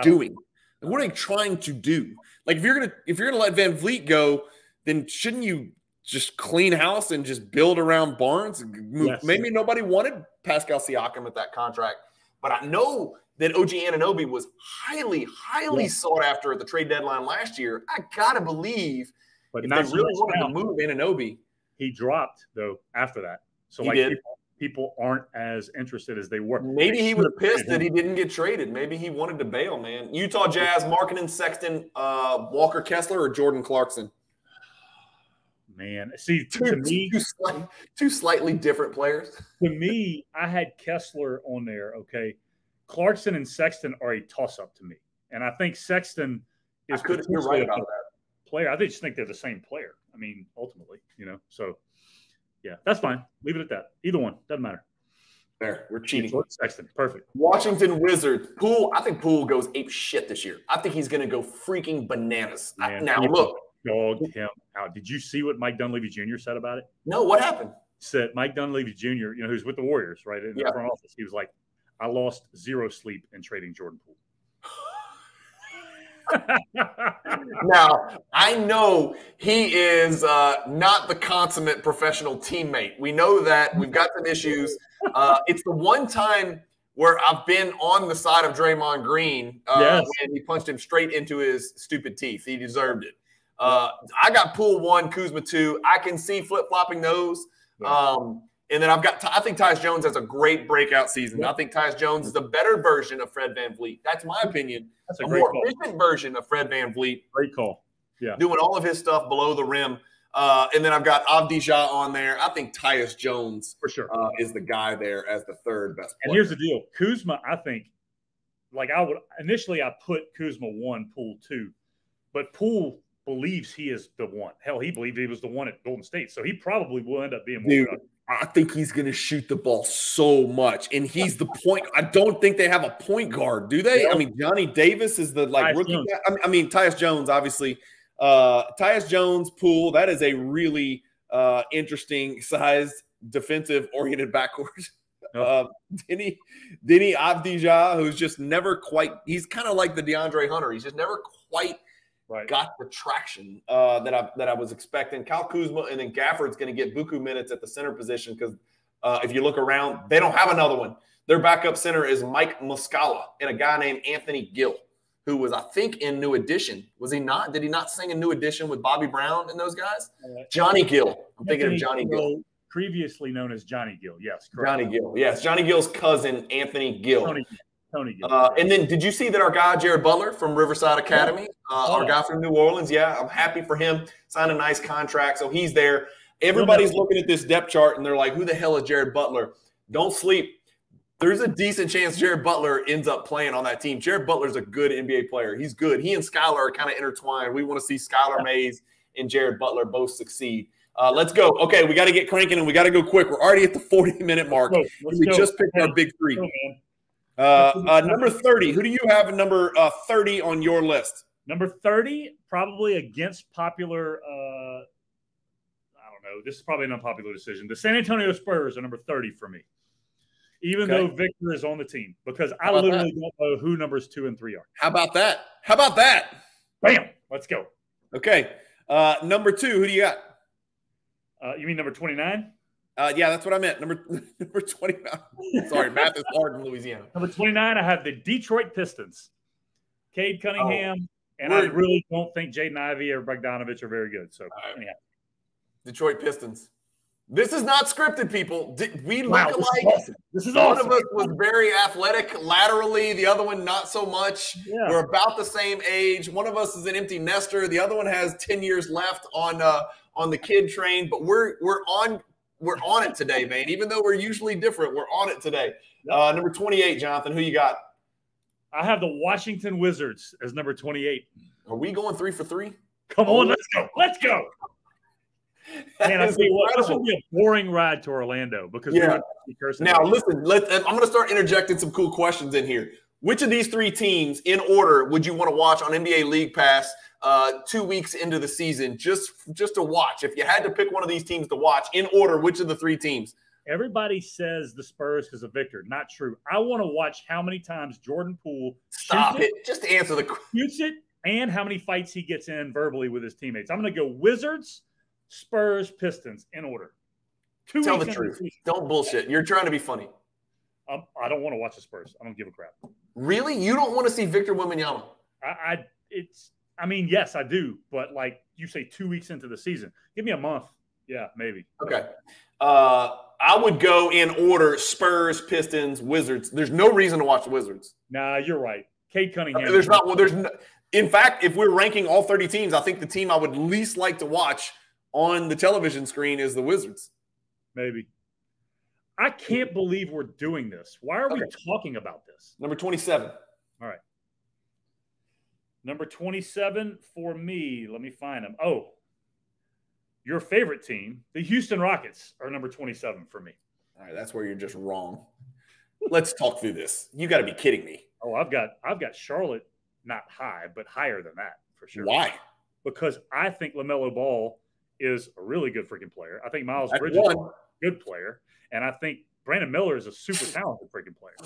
doing? What are they trying to do? Like, if you're gonna if you're gonna let VanVleet go, then shouldn't you just clean house and just build around Barnes? Move? Yes. Maybe nobody wanted Pascal Siakam at that contract, but I know that O G Anunoby was highly, highly yes. sought after at the trade deadline last year. I gotta believe, but if they really wanted now, to move Anunoby, he dropped though after that. So he like, did. People, people aren't as interested as they were. Maybe he was pissed that he didn't get traded. Maybe he wanted to bail, man. Utah Jazz, Markkanen, Sexton, uh, Walker Kessler, or Jordan Clarkson? Man, see, two, to me, two, slight, two slightly different players. To me, I had Kessler on there. Okay. Clarkson and Sexton are a toss-up to me, and I think Sexton is I you're right about that player. I just think they're the same player. I mean, ultimately, you know. So, yeah, that's fine. Leave it at that. Either one doesn't matter. Fair. We're cheating. Sexton, perfect. Washington Wizards. Poole. I think Poole goes ape shit this year. I think he's going to go freaking bananas. Man, I, now look, dogged him out. Did you see what Mike Dunleavy Junior said about it? No. What happened? Said Mike Dunleavy Junior. You know, who's with the Warriors, right? In yeah. the front office, he was like, I lost zero sleep in trading Jordan Poole. Now, I know he is uh, not the consummate professional teammate. We know that. We've got some issues. Uh, it's the one time where I've been on the side of Draymond Green uh, yes. when he punched him straight into his stupid teeth. He deserved it. Uh, I got Poole one, Kuzma two. I can see flip-flopping those. Um And then I've got – I think Tyus Jones has a great breakout season. Yeah. I think Tyus Jones is the better version of Fred VanVleet. That's my opinion. That's a, a great more call. efficient version of Fred VanVleet. Great call. Yeah. Doing all of his stuff below the rim. Uh, and then I've got Avdi Shah on there. I think Tyus Jones for sure uh, is the guy there as the third best player. And here's the deal. Kuzma, I think – like I would – initially I put Kuzma one, Poole two. But Poole believes he is the one. Hell, he believed he was the one at Golden State. So he probably will end up being more Dude. productive. I think he's going to shoot the ball so much, and he's the point. I don't think they have a point guard, do they? Yeah. I mean, Johnny Davis is the like Tyus rookie. Guy. I mean, Tyus Jones, obviously. Uh, Tyus Jones, Poole. That is a really uh, interesting sized defensive oriented backcourt. Uh, Denny, Denny Avdija, who's just never quite – he's kind of like the DeAndre Hunter. He's just never quite right. got the traction uh, that, I, that I was expecting. Kyle Kuzma and then Gafford's going to get buku minutes at the center position because uh, if you look around, they don't have another one. Their backup center is Mike Muscala and a guy named Anthony Gill, who was, I think, in New Edition. Was he not? Did he not sing in New Edition with Bobby Brown and those guys? Johnny Gill. I'm thinking Anthony of Johnny Gill. Gill. Previously known as Johnny Gill, yes. Correct. Johnny Gill, yes. Johnny Gill's cousin, Anthony Gill. Tony, Tony Gill. Uh, and then did you see that our guy, Jared Butler from Riverside Academy, uh, oh. our guy from New Orleans? Yeah, I'm happy for him. Signed a nice contract, so he's there. Everybody's looking at this depth chart, and they're like, who the hell is Jared Butler? Don't sleep. There's a decent chance Jared Butler ends up playing on that team. Jared Butler's a good N B A player. He's good. He and Skylar are kind of intertwined. We want to see Skylar Mays and Jared Butler both succeed. Uh, let's go. Okay, we got to get cranking, and we got to go quick. We're already at the forty-minute mark. Let's let's we go. just picked our big three. Uh, uh, number thirty, who do you have number uh, thirty on your list? Number thirty, probably against popular uh, – I don't know. This is probably an unpopular decision. The San Antonio Spurs are number thirty for me, even okay. though Victor is on the team, because I literally that? don't know who numbers two and three are. How about that? How about that? Bam. Let's go. Okay. Uh, number two, who do you got? Uh, you mean number twenty-nine? Uh, yeah, that's what I meant. Number number twenty-nine. Sorry, math is hard in Louisiana. Number twenty-nine, I have the Detroit Pistons. Cade Cunningham, oh, and I really don't think Jaden Ivey or Bogdanovic are very good. So, right. anyhow. Detroit Pistons. This is not scripted, people. We wow, look alike. This is awesome. This is one awesome. of us was very athletic laterally. The other one, not so much. Yeah. We're about the same age. One of us is an empty nester. The other one has ten years left on uh, – on the kid train, but we're we're on we're on it today, man. Even though we're usually different, we're on it today. Uh, number twenty-eight, Jonathan, who you got? I have the Washington Wizards as number twenty-eight. Are we going three for three? Come on, oh, let's go. Let's go. Man, I see what, this will be a boring ride to Orlando because yeah. we're not now. Listen, let's, I'm going to start interjecting some cool questions in here. Which of these three teams, in order, would you want to watch on N B A League Pass uh, two weeks into the season, just just to watch? If you had to pick one of these teams to watch, in order, which of the three teams? Everybody says the Spurs because of Victor. Not true. I want to watch how many times Jordan Poole Stop it. it. Just answer the question. Shoots it, and how many fights he gets in verbally with his teammates. I'm going to go Wizards, Spurs, Pistons, in order. Two Tell the truth. The don't bullshit. You're trying to be funny. Um, I don't want to watch the Spurs. I don't give a crap. Really? You don't want to see Victor Wembanyama? I, I it's I mean, yes, I do, but like you say two weeks into the season. Give me a month. Yeah, maybe. Okay. Uh, I would go in order Spurs, Pistons, Wizards. There's no reason to watch the Wizards. Nah, you're right. Cade Cunningham. I mean, there's not well, there's no, in fact, if we're ranking all thirty teams, I think the team I would least like to watch on the television screen is the Wizards. Maybe. I can't believe we're doing this. Why are okay. we talking about this? Number twenty-seven. All right. Number twenty-seven for me. Let me find them. Oh, your favorite team, the Houston Rockets, are number twenty-seven for me. All right, that's where you're just wrong. Let's talk through this. You got to be kidding me. Oh, I've got I've got Charlotte not high, but higher than that for sure. Why? Because I think LaMelo Ball is a really good freaking player. I think Miles Bridges is a good player. And I think Brandon Miller is a super talented freaking player.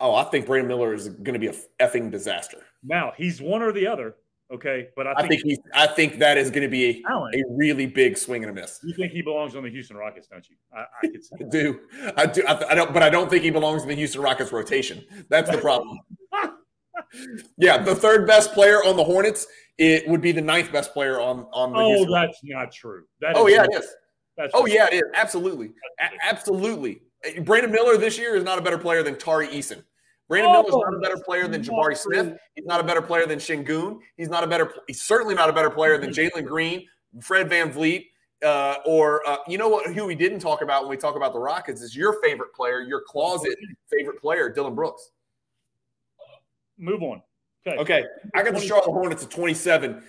Oh, I think Brandon Miller is going to be a effing disaster. Now, he's one or the other, okay? But I think I think, he's, I think that is going to be a, a really big swing and a miss. You think he belongs on the Houston Rockets, don't you? I, I could say I do. I do. I, I don't, but I don't think he belongs in the Houston Rockets rotation. That's the problem. Yeah, the third best player on the Hornets, it would be the ninth best player on, on the oh, Houston Rockets. Oh, that's not true. That oh, is yeah, true. it is. That's oh, yeah, it is. Absolutely. A absolutely. Brandon Miller this year is not a better player than Tari Eason. Brandon oh, Miller is not a better player than Jabari Smith. He's not a better player than Şengün. He's not a better – he's certainly not a better player than Jalen Green, Fred VanVleet, uh, or uh, – you know what? Who we didn't talk about when we talk about the Rockets is your favorite player, your closet favorite player, Dillon Brooks. Move on. Okay. Okay. I got the Charlotte Hornets at twenty-seven.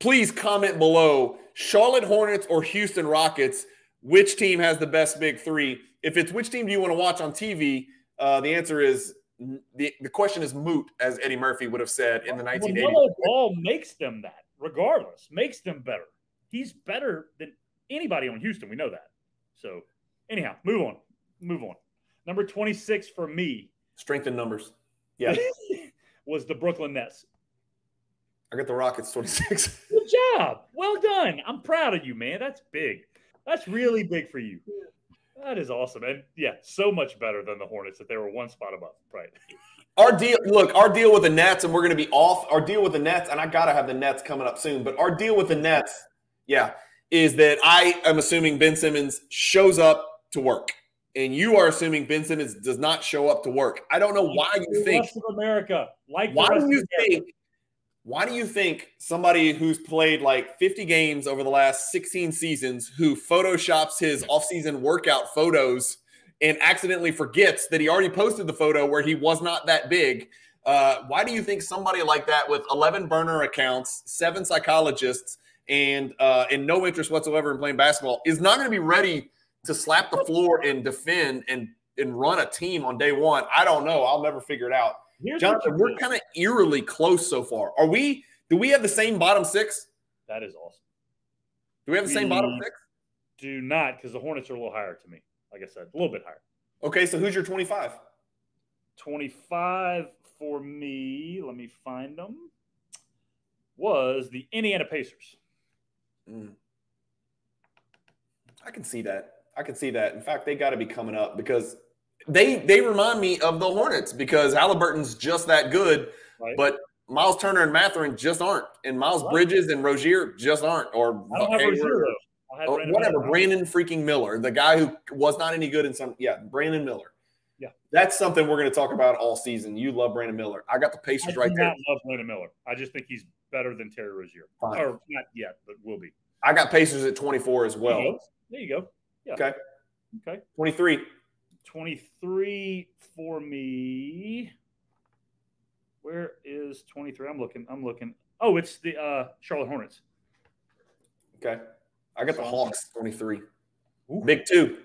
Please comment below, Charlotte Hornets or Houston Rockets, which team has the best big three? If it's which team do you want to watch on T V, uh, the answer is the, – the question is moot, as Eddie Murphy would have said in the nineteen eighties. Well, LaMelo Ball makes them that regardless, makes them better. He's better than anybody on Houston. We know that. So, anyhow, move on. Move on. Number twenty-six for me. Strength in numbers. Yeah. Was the Brooklyn Nets. I got the Rockets twenty-six. Good job. Well done. I'm proud of you, man. That's big. That's really big for you. That is awesome. And, yeah, so much better than the Hornets that they were one spot above. Right. Our deal – look, our deal with the Nets, and we're going to be off. Our deal with the Nets, and I got to have the Nets coming up soon, but our deal with the Nets, yeah, is that I am assuming Ben Simmons shows up to work. And you are assuming Ben Simmons does not show up to work. I don't know why you think – rest of America. Like why do you think – why do you think somebody who's played like fifty games over the last sixteen seasons, who photoshops his offseason workout photos and accidentally forgets that he already posted the photo where he was not that big, uh, why do you think somebody like that with eleven burner accounts, seven psychologists, and, uh, and no interest whatsoever in playing basketball is not going to be ready to slap the floor and defend and, and run a team on day one? I don't know. I'll never figure it out. Here's Jonathan, we're kind of eerily close so far. Are we – do we have the same bottom six? That is awesome. Do we have the we same bottom six? Do not, because the Hornets are a little higher to me. Like I said, a little bit higher. Okay, so who's your twenty-five? twenty-five for me, let me find them, was the Indiana Pacers. Mm. I can see that. I can see that. In fact, they got to be coming up because – They they remind me of the Hornets because Halliburton's just that good, right. But Myles Turner and Mathurin just aren't, and Miles Bridges and Rozier just aren't, or, I don't have Rozier, I or Brandon whatever. Miller. Brandon freaking Miller, the guy who was not any good in some, yeah, Brandon Miller. Yeah, that's something we're going to talk about all season. You love Brandon Miller. I got the Pacers right there. I love Brandon Miller. I just think he's better than Terry Rozier, fine. Or not yet, but will be. I got Pacers at twenty-four as well. There you go. There you go. Yeah. Okay. Okay. twenty-three. twenty-three for me. Where is twenty-three? I'm looking. I'm looking. Oh, it's the uh, Charlotte Hornets. Okay. I got the Hawks, twenty-three. Ooh. Big two.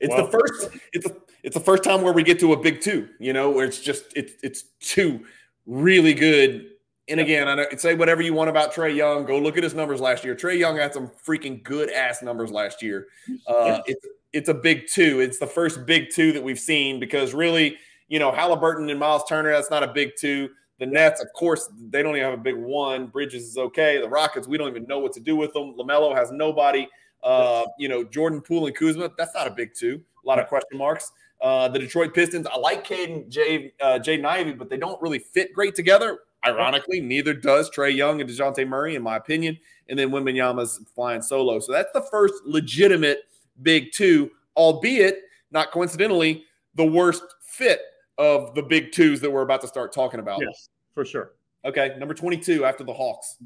It's wow. the first it's a, it's the first time where we get to a big two, you know, where it's just it's it's two really good. And again, I know, say whatever you want about Trae Young. Go look at his numbers last year. Trae Young had some freaking good ass numbers last year. Uh, it's It's a big two. It's the first big two that we've seen because really, you know, Halliburton and Myles Turner, that's not a big two. The Nets, of course, they don't even have a big one. Bridges is okay. The Rockets, we don't even know what to do with them. LaMelo has nobody. Uh, you know, Jordan Poole and Kuzma, that's not a big two. A lot of question marks. Uh, the Detroit Pistons, I like Cade and Jay, uh, Jaden Ivey, but they don't really fit great together. Ironically, neither does Trae Young and DeJounte Murray, in my opinion. And then Wembanyama's flying solo. So that's the first legitimate big two, albeit not coincidentally the worst fit of the big twos that we're about to start talking about. Yes, for sure. Okay, number twenty-two after the Hawks.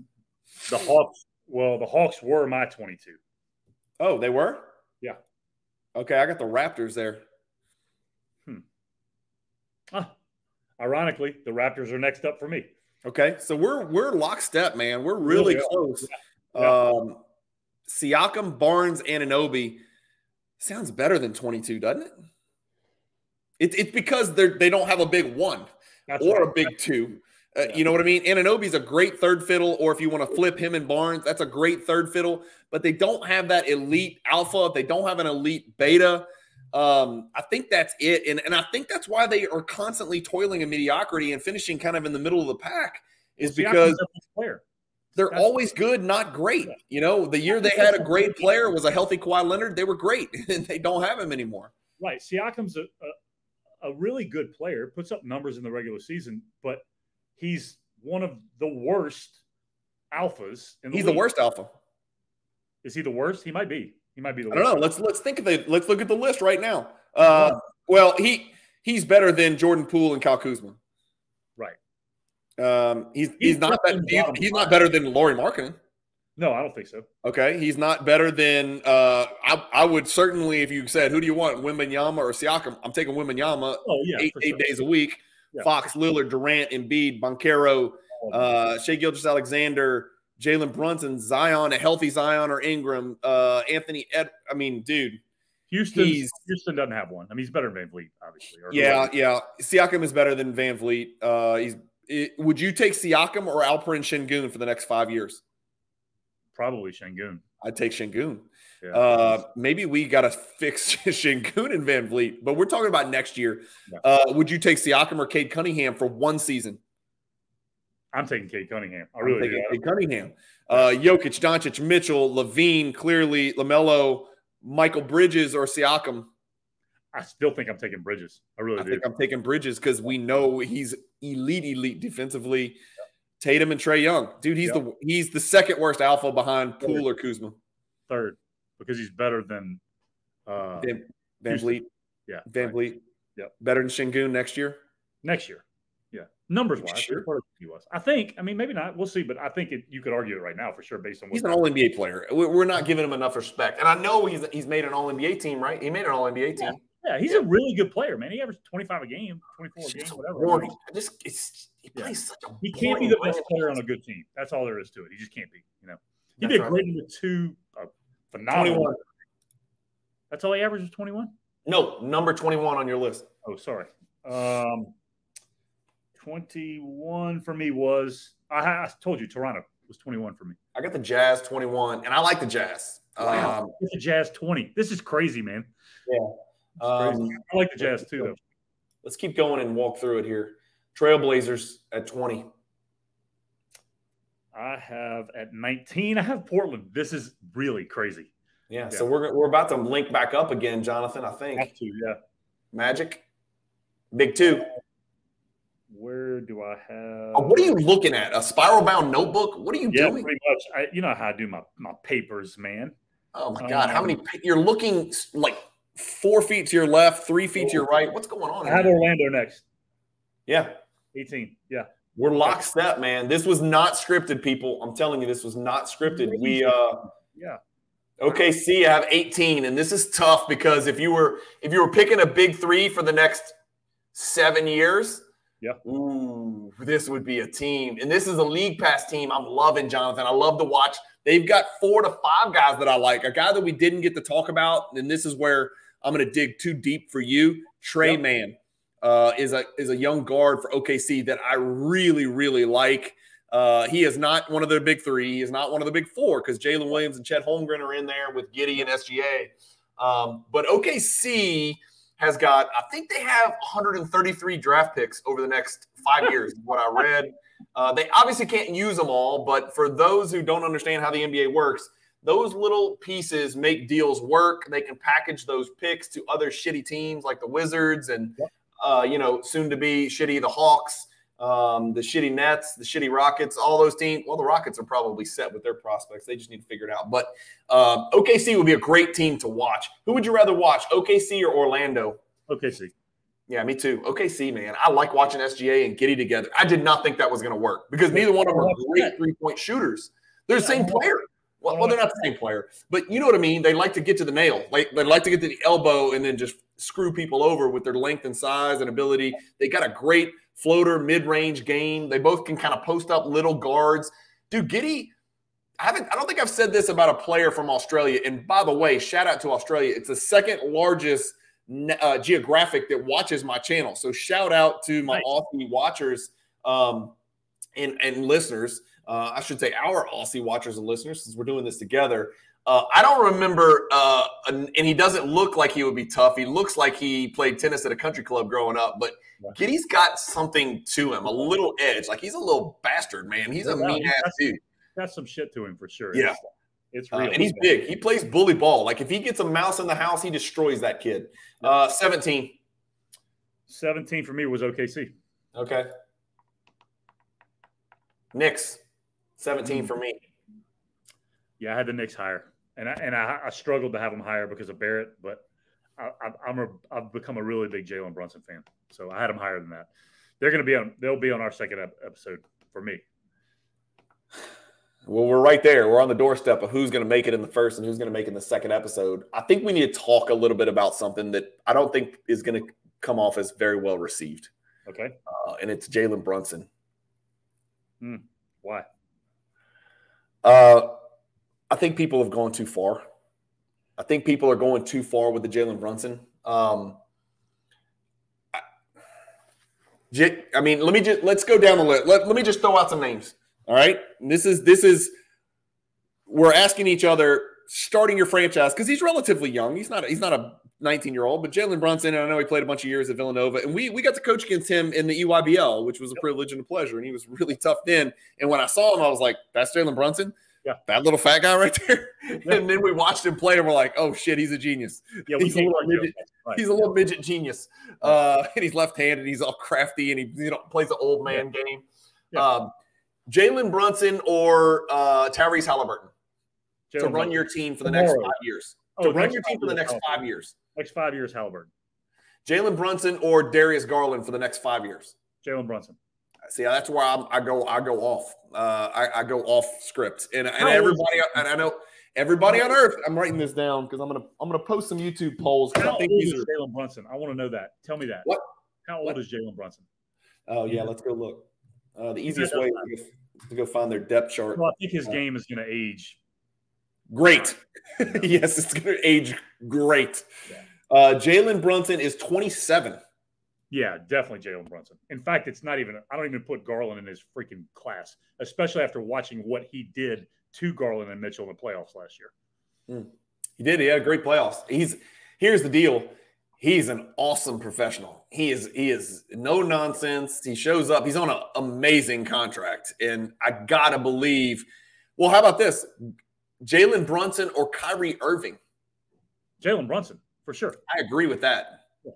The Hawks. Well, the Hawks were my twenty-two. Oh, they were? Yeah. Okay, I got the Raptors there. Hmm. Ah, ironically, the Raptors are next up for me. Okay, so we're we're lockstep, man. We're really, really close. Yeah. Um, Siakam, Barnes, Anunoby. Sounds better than twenty-two, doesn't it? It's it's because they they don't have a big one That's or right. a big two. Uh, yeah. You know what I mean? Anunoby's a great third fiddle, or if you want to flip him and Barnes, that's a great third fiddle. But they don't have that elite alpha. They don't have an elite beta. Um, I think that's it, and and I think that's why they are constantly toiling in mediocrity and finishing kind of in the middle of the pack is well, because player. They're That's always good, not great. You know, the year they had a great player was a healthy Kawhi Leonard. They were great, and they don't have him anymore. Right. Siakam's a, a, a really good player, puts up numbers in the regular season, but he's one of the worst alphas in the He's league. The worst alpha. Is he the worst? He might be. He might be the worst. I don't know. Let's let's think of the let's look at the list right now. Uh, oh. Well, he he's better than Jordan Poole and Kyle Kuzma. Right. Um, he's he's, he's not that, he's, he's not better than Lauri Markkanen. No, I don't think so. Okay, he's not better than uh. I I would certainly, if you said who do you want, Wembanyama or Siakam, I'm taking Wembanyama. Oh yeah, eight, eight sure. days a week. Yeah. Fox, Lillard, Durant, Embiid, Banchero, uh, Shai Gilgeous-Alexander, Jalen Brunson, Zion, a healthy Zion or Ingram, uh, Anthony. Ed, I mean, dude. Houston Houston doesn't have one. I mean, he's better than VanVleet, obviously. Or yeah, whoever. yeah. Siakam is better than VanVleet. Uh, he's. It, would you take Siakam or Alperen Şengün for the next five years? Probably Şengün. I'd take Şengün. Yeah. Uh, maybe we got to fix Şengün and VanVleet, but we're talking about next year. Yeah. Uh, would you take Siakam or Cade Cunningham for one season? I'm taking Cade Cunningham. I really I'm taking do. Cade Cunningham. Uh, Jokic, Doncic, Mitchell, Levine, clearly, LaMelo, Mikal Bridges, or Siakam. I still think I'm taking Bridges. I really I do. I think I'm taking Bridges because we know he's elite, elite defensively. Yep. Tatum and Trae Young. Dude, he's yep. the he's the second worst alpha behind Poole or Kuzma. Third, because he's better than uh, Van, VanVleet. Yeah. VanVleet. Right. Yep. Better than Şengün next year? Next year. Yeah. Numbers-wise. Sure. I think. I mean, maybe not. We'll see. But I think it, you could argue it right now for sure based on what – he's an All N B A player. We're not giving him enough respect. And I know he's he's made an All N B A team, right? He made an All N B A team. Yeah. Yeah, he's yeah. a really good player, man. He averages twenty-five a game, twenty-four a game, whatever. Boring. Just, it's, he plays yeah. such a He can't be the best player on a good team. That's all there is to it. He just can't be, you know. He'd be a great number two, uh, phenomenal. twenty-one. That's all he averages, twenty-one? No, number twenty-one on your list. Oh, sorry. Um, twenty-one for me was – I told you, Toronto was twenty-one for me. I got the Jazz twenty-one, and I like the Jazz. Wow. Um, the Jazz twenty. This is crazy, man. Yeah. Um, I like the Jazz too, though. Let's keep going and walk through it here. Trailblazers at twenty. I have at nineteen. I have Portland. This is really crazy. Yeah, yeah. So we're we're about to link back up again, Jonathan. I think. I have to, yeah. Magic, Big Two. Where do I have? Oh, what are you looking at? A spiral bound notebook? What are you yeah, doing? Pretty much. I, you know how I do my my papers, man. Oh my God! Um, how many? You're looking like. Four feet to your left, three feet oh. to your right. What's going on? I have Orlando next. Yeah. eighteen. Yeah. We're lockstep, man. This was not scripted, people. I'm telling you, this was not scripted. We uh yeah. O K C, I have eighteen, and this is tough because if you were if you were picking a big three for the next seven years, yeah. Ooh, this would be a team. And this is a league pass team. I'm loving Jonathan. I love to watch. They've got four to five guys that I like. A guy that we didn't get to talk about, and this is where I'm going to dig too deep for you. Trey yep. Mann uh, is a is a young guard for O K C that I really, really like. Uh, he is not one of the big three. He is not one of the big four because Jalen Williams and Chet Holmgren are in there with Giddey and S G A. Um, but O K C has got, I think they have one hundred thirty-three draft picks over the next five years is what I read. Uh, they obviously can't use them all, but for those who don't understand how the N B A works, those little pieces make deals work. They can package those picks to other shitty teams like the Wizards and, uh, you know, soon to be shitty the Hawks, um, the shitty Nets, the shitty Rockets, all those teams. Well, the Rockets are probably set with their prospects. They just need to figure it out. But uh, O K C would be a great team to watch. Who would you rather watch, O K C or Orlando? O K C. Yeah, me too. O K C, man. I like watching S G A and Giddey together. I did not think that was going to work because neither one of them are great three-point shooters. They're the same player. Well, well, they're not the same player, but you know what I mean? They like to get to the nail. Like, they like to get to the elbow and then just screw people over with their length and size and ability. They got a great floater, mid-range game. They both can kind of post up little guards. Dude, Giddey, I haven't. I don't think I've said this about a player from Australia. And by the way, shout out to Australia. It's the second largest Uh, geographic that watches my channel. So shout out to my nice. Aussie watchers um, and, and listeners. Uh, I should say our Aussie watchers and listeners since we're doing this together. Uh, I don't remember, uh, and, and he doesn't look like he would be tough. He looks like he played tennis at a country club growing up, but yeah. Giddey's got something to him, a little edge. Like he's a little bastard, man. He's yeah, a mean-ass dude. Got some shit to him for sure. Yeah. It's real. Uh, and he's big. He plays bully ball. Like, if he gets a mouse in the house, he destroys that kid. Uh, seventeen. seventeen for me was O K C. Okay. Knicks, seventeen for me. Yeah, I had the Knicks higher. And I and I, I struggled to have them higher because of Barrett, but I, I, I'm a, I've become a really big Jalen Brunson fan. So I had them higher than that. They're going to be on – they'll be on our second episode for me. Well, we're right there. We're on the doorstep of who's going to make it in the first and who's going to make it in the second episode. I think we need to talk a little bit about something that I don't think is going to come off as very well received. Okay. Uh, and it's Jalen Brunson. Hmm. Why? Uh, I think people have gone too far. I think people are going too far with the Jalen Brunson. Um, I, J, I mean, let me just let's go down the list. Let, let me just throw out some names. All right. This is this is we're asking each other, starting your franchise, because he's relatively young. He's not, he's not a nineteen-year-old, but Jalen Brunson, and I know he played a bunch of years at Villanova, and we we got to coach against him in the E Y B L, which was a privilege and a pleasure, and he was really tough then. And when I saw him, I was like, that's Jalen Brunson? Yeah. That little fat guy right there? Yeah. And then we watched him play, and we're like, oh, shit, he's a genius. Yeah, he's, a little, midget, right. he's a little midget genius. Uh, and he's left-handed. He's all crafty, and he you know, plays the old man yeah. game. Yeah. Um, Jalen Brunson or uh, Tyrese Halliburton Jaylen to run Brunson. your team for the Tomorrow. next five years. Oh, to run your team for the next five years. Next five years, Halliburton. Jalen Brunson or Darius Garland for the next five years. Jalen Brunson. See, that's where I'm, I go. I go off. Uh, I, I go off script, and, and everybody. And I know everybody on earth. I'm writing this down because I'm gonna I'm gonna post some YouTube polls. How I think old these is are, Jalen Brunson? I want to know that. Tell me that. What? How old what? is Jalen Brunson? Oh yeah, let's go look. Uh, the easiest way is to go find their depth chart. Well, I think his uh, game is gonna age. Great. Yes, it's going to age great. Uh, Jalen Brunson is twenty-seven. Yeah, definitely Jalen Brunson. In fact, it's not even – I don't even put Garland in his freaking class, especially after watching what he did to Garland and Mitchell in the playoffs last year. Mm. He did. He had a great playoffs. He's here's the deal. He's an awesome professional. He is he is no nonsense. He shows up. He's on an amazing contract, and I got to believe – well, how about this? Jalen Brunson or Kyrie Irving? Jalen Brunson, for sure. I agree with that. Yeah.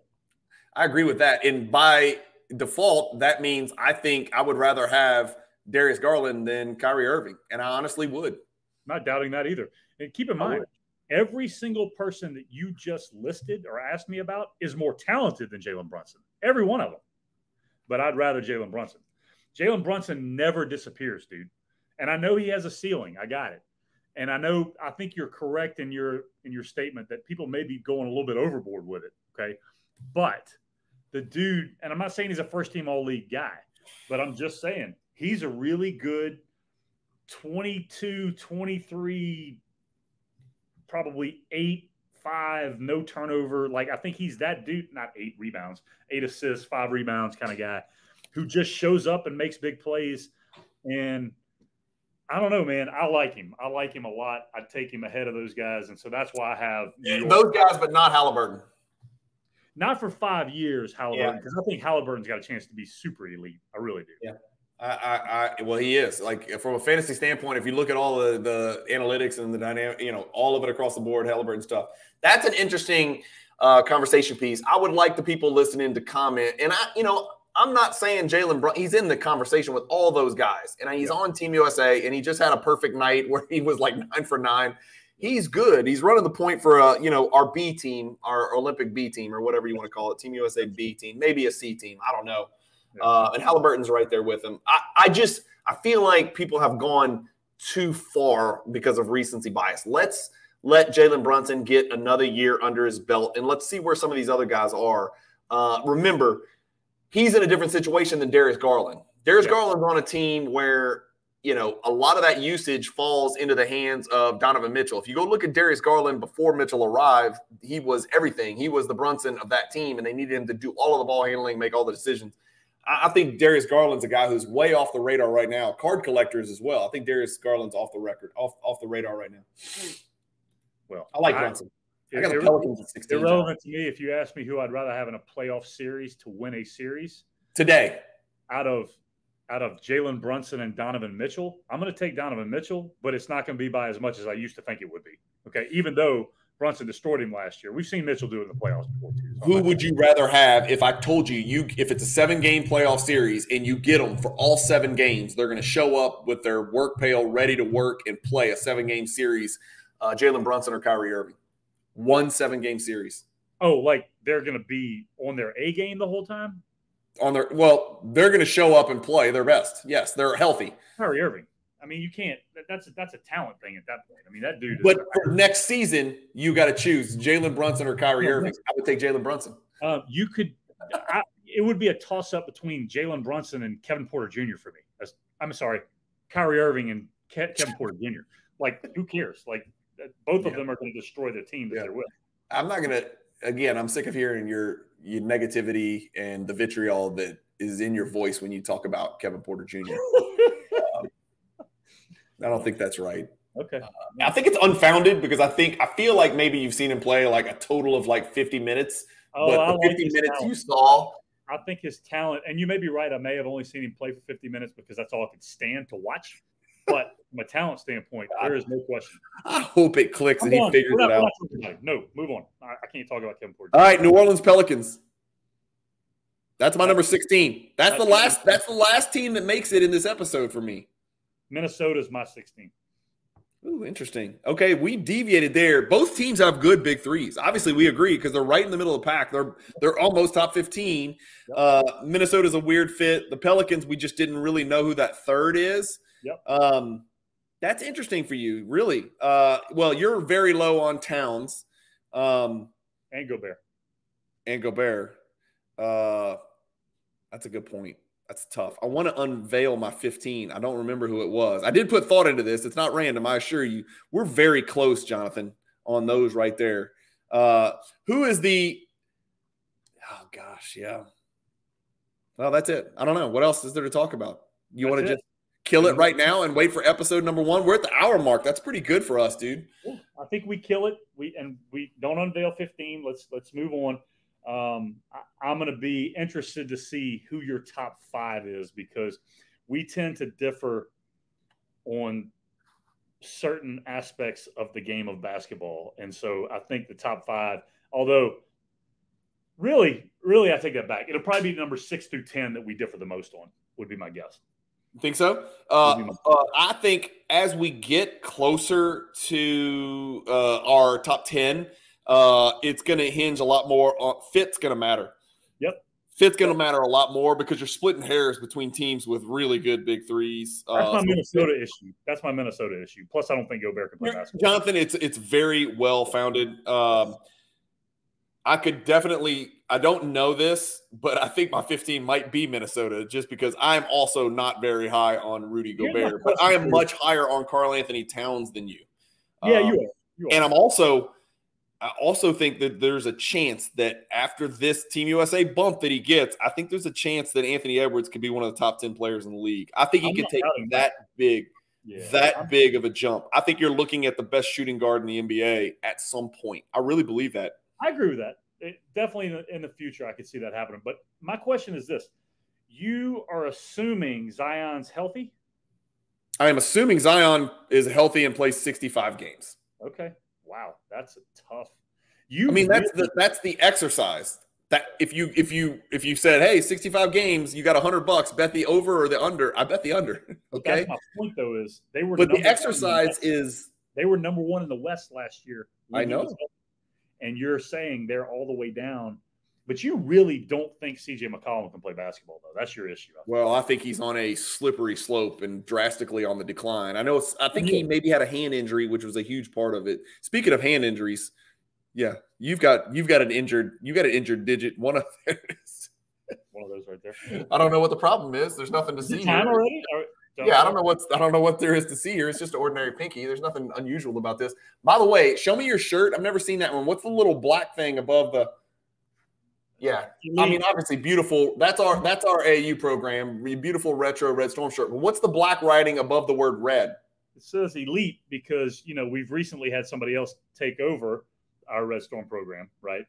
I agree with that. And by default, that means I think I would rather have Darius Garland than Kyrie Irving. And I honestly would. Not doubting that either. And keep in I mind, would. every single person that you just listed or asked me about is more talented than Jalen Brunson. Every one of them. But I'd rather Jalen Brunson. Jalen Brunson never disappears, dude. And I know he has a ceiling. I got it. And I know I think you're correct in your in your statement that people may be going a little bit overboard with it, okay? But the dude, and I'm not saying he's a first-team All-League guy, but I'm just saying he's a really good twenty-two, twenty-three, probably eight, five, no turnover. Like, I think he's that dude, not eight rebounds, eight assists, five rebounds kind of guy who just shows up and makes big plays. And – I don't know, man. I like him. I like him a lot. I'd take him ahead of those guys, and so that's why I have yeah, those guys, but not Halliburton. Not for five years, Halliburton, because yeah. I think Halliburton's got a chance to be super elite. I really do. Yeah, I, I, I well, he is. Like from a fantasy standpoint, if you look at all the the analytics and the dynamic, you know, all of it across the board, Halliburton stuff. That's an interesting uh, conversation piece. I would like the people listening to comment, and I, you know. I'm not saying Jalen Brunson. He's in the conversation with all those guys, and he's yeah. on Team U S A, and he just had a perfect night where he was like nine for nine. He's good. He's running the point for a, you know, our B team, our Olympic B team, or whatever you want to call it, Team U S A B team, maybe a C team. I don't know. Yeah. Uh, and Halliburton's right there with him. I, I just I feel like people have gone too far because of recency bias. Let's let Jalen Brunson get another year under his belt, and let's see where some of these other guys are. Uh, remember. He's in a different situation than Darius Garland. Darius yeah. Garland's on a team where, you know, a lot of that usage falls into the hands of Donovan Mitchell. If you go look at Darius Garland before Mitchell arrived, he was everything. He was the Brunson of that team, and they needed him to do all of the ball handling, make all the decisions. I, I think Darius Garland's a guy who's way off the radar right now. Card collectors as well. I think Darius Garland's off the record, off, off the radar right now. Well, I like I, Brunson. I got the Pelicans at sixteen. Irrelevant to me if you ask me who I'd rather have in a playoff series to win a series today. Out of out of Jalen Brunson and Donovan Mitchell, I'm going to take Donovan Mitchell, but it's not going to be by as much as I used to think it would be. Okay, even though Brunson destroyed him last year, we've seen Mitchell do it in the playoffs before too. So who would you rather have if I told you you if it's a seven game playoff series and you get them for all seven games, they're going to show up with their work pail ready to work and play a seven game series? Uh, Jalen Brunson or Kyrie Irving? One seven-game series. Oh, like they're going to be on their A game the whole time? On their well, they're going to show up and play their best. Yes, they're healthy. Kyrie Irving. I mean, you can't. That, that's a, that's a talent thing at that point. I mean, that dude. Is but for next season, you got to choose Jalen Brunson or Kyrie no, Irving. I would take Jalen Brunson. Uh, you could. I, it would be a toss-up between Jalen Brunson and Kevin Porter Junior for me. That's, I'm sorry, Kyrie Irving and Ke Kevin Porter Junior Like, who cares? Like. Both of yeah. them are going to destroy the team that yeah. they're with. I'm not going to – again, I'm sick of hearing your, your negativity and the vitriol that is in your voice when you talk about Kevin Porter Junior um, I don't think that's right. Okay. Uh, I think it's unfounded because I think I feel like maybe you've seen him play like a total of like fifty minutes. Oh, but I the fifty like minutes talent. You saw. I think his talent, and you may be right. I may have only seen him play for fifty minutes because that's all I could stand to watch. But from a talent standpoint, there is no question. I hope it clicks Come and on, he figures it out. No, move on. I, I can't talk about Kevin Porter. All right, New Orleans Pelicans. That's my number sixteen. That's, that's the last. That's the last team that makes it in this episode for me. Minnesota's my sixteen. Ooh, interesting. Okay, we deviated there. Both teams have good big threes. Obviously, we agree because they're right in the middle of the pack. They're they're almost top fifteen. Uh, Minnesota's a weird fit. The Pelicans, we just didn't really know who that third is. Yep. Um, that's interesting for you, really. Uh, well, you're very low on Towns. Um, and Gobert. And Gobert. Uh, that's a good point. That's tough. I want to unveil my fifteen. I don't remember who it was. I did put thought into this. It's not random, I assure you. We're very close, Jonathan, on those right there. Uh, who is the – oh, gosh, yeah. Well, that's it. I don't know. What else is there to talk about? You want to just kill it right now and wait for episode number one? We're at the hour mark. That's pretty good for us, dude. I think we kill it. We and we don't unveil fifteen. Let's let's move on. Um, I, I'm going to be interested to see who your top five is because we tend to differ on certain aspects of the game of basketball. And so I think the top five, although really, really, I take that back. It'll probably be number six through ten that we differ the most on would be my guess. You think so? Uh, uh, I think as we get closer to uh, our top ten, Uh, it's going to hinge a lot more on fit's going to matter. Yep. Fit's going to matter a lot more because you're splitting hairs between teams with really good big threes. That's uh, my so Minnesota fit. issue. That's my Minnesota issue. Plus, I don't think Gobert can play basketball. Jonathan, it's it's very well founded. Um, I could definitely – I don't know this, but I think my fifteen might be Minnesota just because I am also not very high on Rudy Gobert. But I am much higher on Karl-Anthony Towns than you. Yeah, um, you, are. you are. And I'm also – I also think that there's a chance that after this Team U S A bump that he gets, I think there's a chance that Anthony Edwards could be one of the top ten players in the league. I think he I'm could take that big, yeah, that I'm big of a jump. I think you're looking at the best shooting guard in the N B A at some point. I really believe that. I agree with that. It, definitely in the future, I could see that happening. But my question is this. You are assuming Zion's healthy? I am assuming Zion is healthy and plays sixty-five games. Okay. Wow, that's a tough. You, I mean, really, that's the that's the exercise that if you if you if you said, hey, sixty-five games, you got a hundred bucks. Bet the over or the under. I bet the under. Okay. That's my point though is they were. But the exercise the is they were number one in the West last year. I know. West, and you're saying they're all the way down, but you really don't think C J McCollum can play basketball though. That's your issue. I well, I think he's on a slippery slope and drastically on the decline. I know. It's, I think he maybe had a hand injury, which was a huge part of it. Speaking of hand injuries, yeah, you've got you've got an injured you got an injured digit. One of those, one of those right there. I don't know what the problem is. There's nothing to see. Time already? Yeah, I don't know what's I don't know what there is to see here. It's just an ordinary pinky. There's nothing unusual about this. By the way, show me your shirt. I've never seen that one. What's the little black thing above the? Yeah, I mean, obviously beautiful. That's our that's our A U program, beautiful retro Red Storm shirt. But what's the black writing above the word red? It says elite because, you know, we've recently had somebody else take over our Red Storm program, right?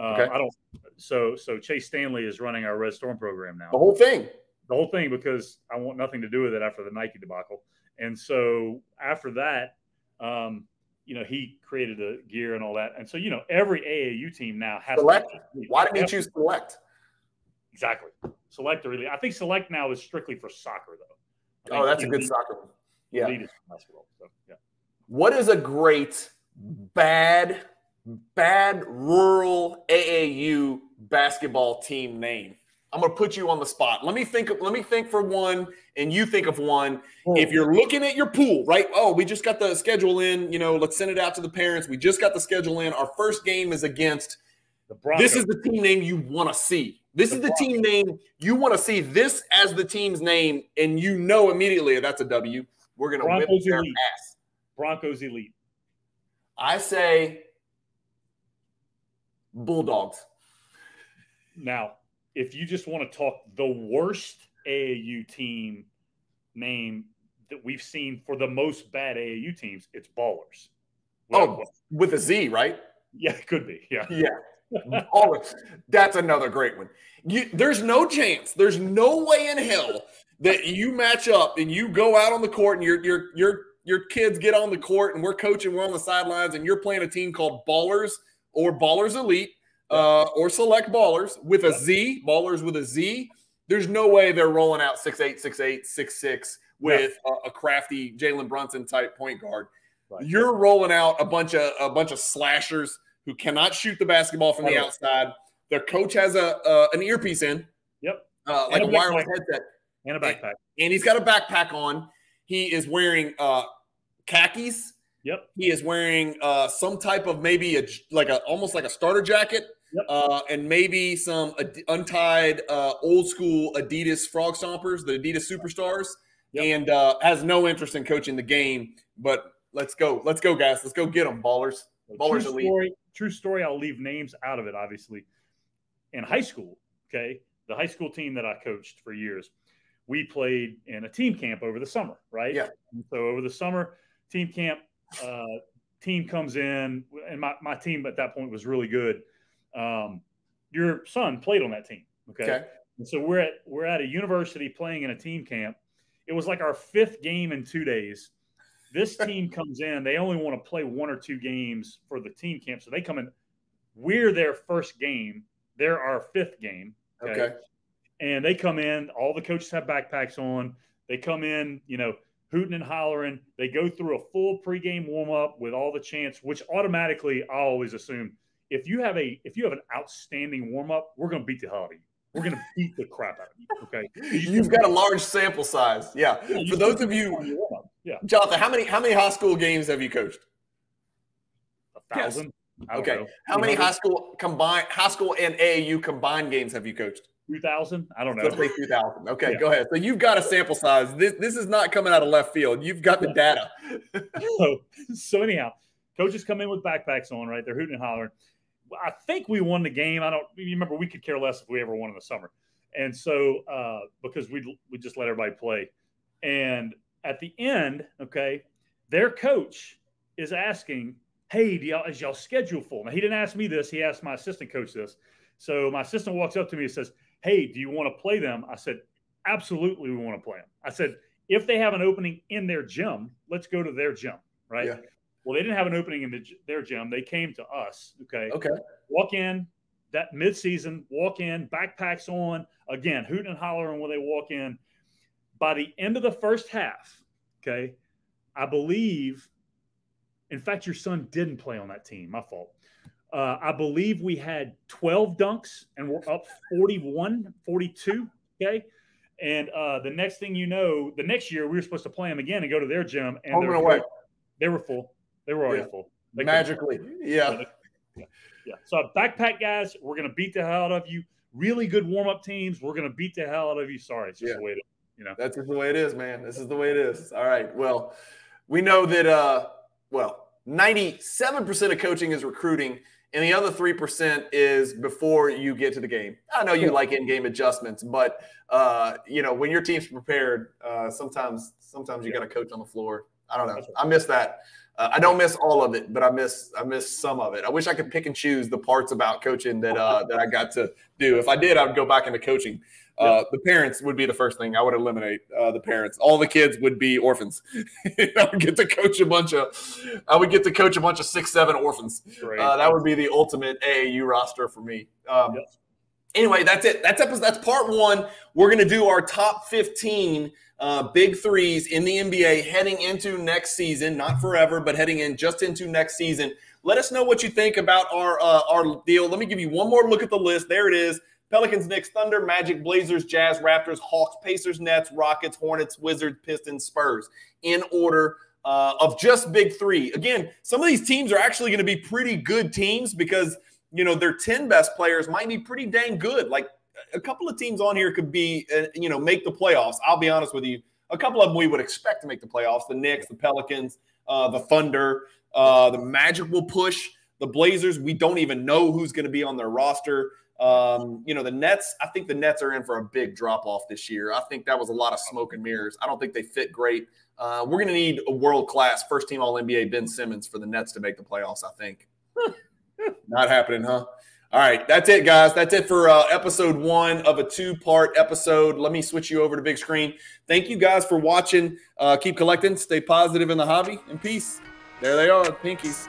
Uh, okay. I don't. So so Chase Stanley is running our Red Storm program now. The whole thing. The whole thing because I want nothing to do with it after the Nike debacle. And so after that, um, you know, he created the gear and all that. And so, you know, every A A U team now has Select. To – Why didn't you choose Select? Exactly. Select really – I think Select now is strictly for soccer, though. I oh, that's a good soccer one. Yeah. Basketball, so, yeah. What is a great, bad, bad rural A A U basketball team name? I'm going to put you on the spot. Let me think of, let me think for one, and you think of one. Oh. If you're looking at your pool, right? Oh, we just got the schedule in. You know, let's send it out to the parents. We just got the schedule in. Our first game is against the Broncos. This is the team name you want to see. This the is the Broncos. Team name you want to see. This as the team's name, and you know immediately that's a W. We're going to whip their ass. Broncos Elite. I say Bulldogs. Now. If you just want to talk the worst A A U team name that we've seen for the most bad A A U teams, it's ballers. Oh, what? With a Z, right? Yeah, it could be. Yeah. Yeah. Always. That's another great one. You, there's no chance. There's no way in hell that you match up and you go out on the court and your your your your kids get on the court and we're coaching, we're on the sidelines, and you're playing a team called Ballers or Ballers Elite uh, or Select Ballers with a Z, Ballers with a Z. There's no way they're rolling out six eight, six eight, six six with yeah. a, a crafty Jalen Brunson type point guard. Right. You're rolling out a bunch of a bunch of slashers who cannot shoot the basketball from the outside. Their coach has a uh, an earpiece in, yep, uh, like a, a wireless headset and a backpack, and, and he's got a backpack on. He is wearing uh, khakis. Yep, he is wearing uh, some type of maybe a like a almost like a starter jacket, yep. uh, and maybe some ad- untied uh, old school Adidas Frog Stompers, the Adidas Superstars, yep. and uh, has no interest in coaching the game, but. Let's go. Let's go, guys. Let's go get them, Ballers. Ballers Elite. Story, true story. I'll leave names out of it, obviously. In high school, okay, the high school team that I coached for years, we played in a team camp over the summer, right? Yeah. And so over the summer, team camp, uh, team comes in, and my, my team at that point was really good. Um, your son played on that team, okay? okay. And so we're at we're at a university playing in a team camp. It was like our fifth game in two days. This team comes in. They only want to play one or two games for the team camp. So they come in. We're their first game. They're our fifth game. Okay. okay. And they come in. All the coaches have backpacks on. They come in, you know, hooting and hollering. They go through a full pregame warm-up with all the chants, which automatically I always assume if you have a if you have an outstanding warm-up, we're going to beat the hell out of you. We're going to beat the crap out of you. Okay. You've got a large sample size. Yeah. yeah for those of you – Yeah. Jonathan, how many how many high school games have you coached? A thousand. Yes. Okay. Know. How two hundred? Many high school combined high school and A A U combined games have you coached? Two thousand. I don't know. Let's say two thousand. Okay, yeah. Go ahead. So you've got a sample size. This this is not coming out of left field. You've got the data. so, so anyhow, coaches come in with backpacks on, right? They're hooting and hollering. I think we won the game. I don't you remember we could care less if we ever won in the summer, and so uh, because we we just let everybody play, and. At the end, okay, their coach is asking, hey, do y'all, is y'all schedule full? Now, he didn't ask me this. He asked my assistant coach this. So my assistant walks up to me and says, hey, do you want to play them? I said, absolutely we want to play them. I said, if they have an opening in their gym, let's go to their gym, right? Yeah. Well, they didn't have an opening in the, their gym. They came to us, okay? Okay. Walk in, that midseason, walk in, backpacks on, again, hooting and hollering when they walk in. By the end of the first half, okay, I believe, in fact, your son didn't play on that team. My fault. Uh, I believe we had twelve dunks and we're up forty-one, forty-two, okay? And uh, the next thing you know, the next year we were supposed to play them again and go to their gym. And they were, away. they were full. They were already yeah. full. They Magically, yeah. Yeah. yeah. yeah. So backpack guys, we're going to beat the hell out of you. Really good warm-up teams. We're going to beat the hell out of you. Sorry, it's just yeah. the way it is. You know. That's just the way it is, man. This is the way it is. All right. Well, we know that, uh, well, ninety-seven percent of coaching is recruiting, and the other three percent is before you get to the game. I know you like in-game adjustments, but, uh, you know, when your team's prepared, uh, sometimes sometimes you yeah. got to coach on the floor. I don't know. I miss that. Uh, I don't miss all of it, but I miss I miss some of it. I wish I could pick and choose the parts about coaching that uh, that I got to do. If I did, I would go back into coaching. Uh, the parents would be the first thing I would eliminate. Uh, the parents, all the kids would be orphans. I would get to coach a bunch of, I would get to coach a bunch of six, seven orphans. Uh, that would be the ultimate A A U roster for me. Um, yep. Anyway, that's it. That's episode. That's part one. We're gonna do our top fifteen uh, big threes in the N B A heading into next season. Not forever, but heading in just into next season. Let us know what you think about our uh, our deal. Let me give you one more look at the list. There it is. Pelicans, Knicks, Thunder, Magic, Blazers, Jazz, Raptors, Hawks, Pacers, Nets, Rockets, Hornets, Wizards, Pistons, Spurs in order uh, of just big three. Again, some of these teams are actually going to be pretty good teams because, you know, their ten best players might be pretty dang good. Like a couple of teams on here could be, uh, you know, make the playoffs. I'll be honest with you. A couple of them we would expect to make the playoffs. The Knicks, the Pelicans, uh, the Thunder, uh, the Magic will push. The Blazers, we don't even know who's going to be on their roster. Um, you know, the Nets, I think the Nets are in for a big drop-off this year. I think that was a lot of smoke and mirrors. I don't think they fit great. Uh, we're going to need a world-class first-team All N B A Ben Simmons for the Nets to make the playoffs, I think. Not happening, huh? All right, that's it, guys. That's it for uh, episode one of a two-part episode. Let me switch you over to big screen. Thank you guys for watching. Uh, keep collecting. Stay positive in the hobby, and peace. There they are, Pinkies.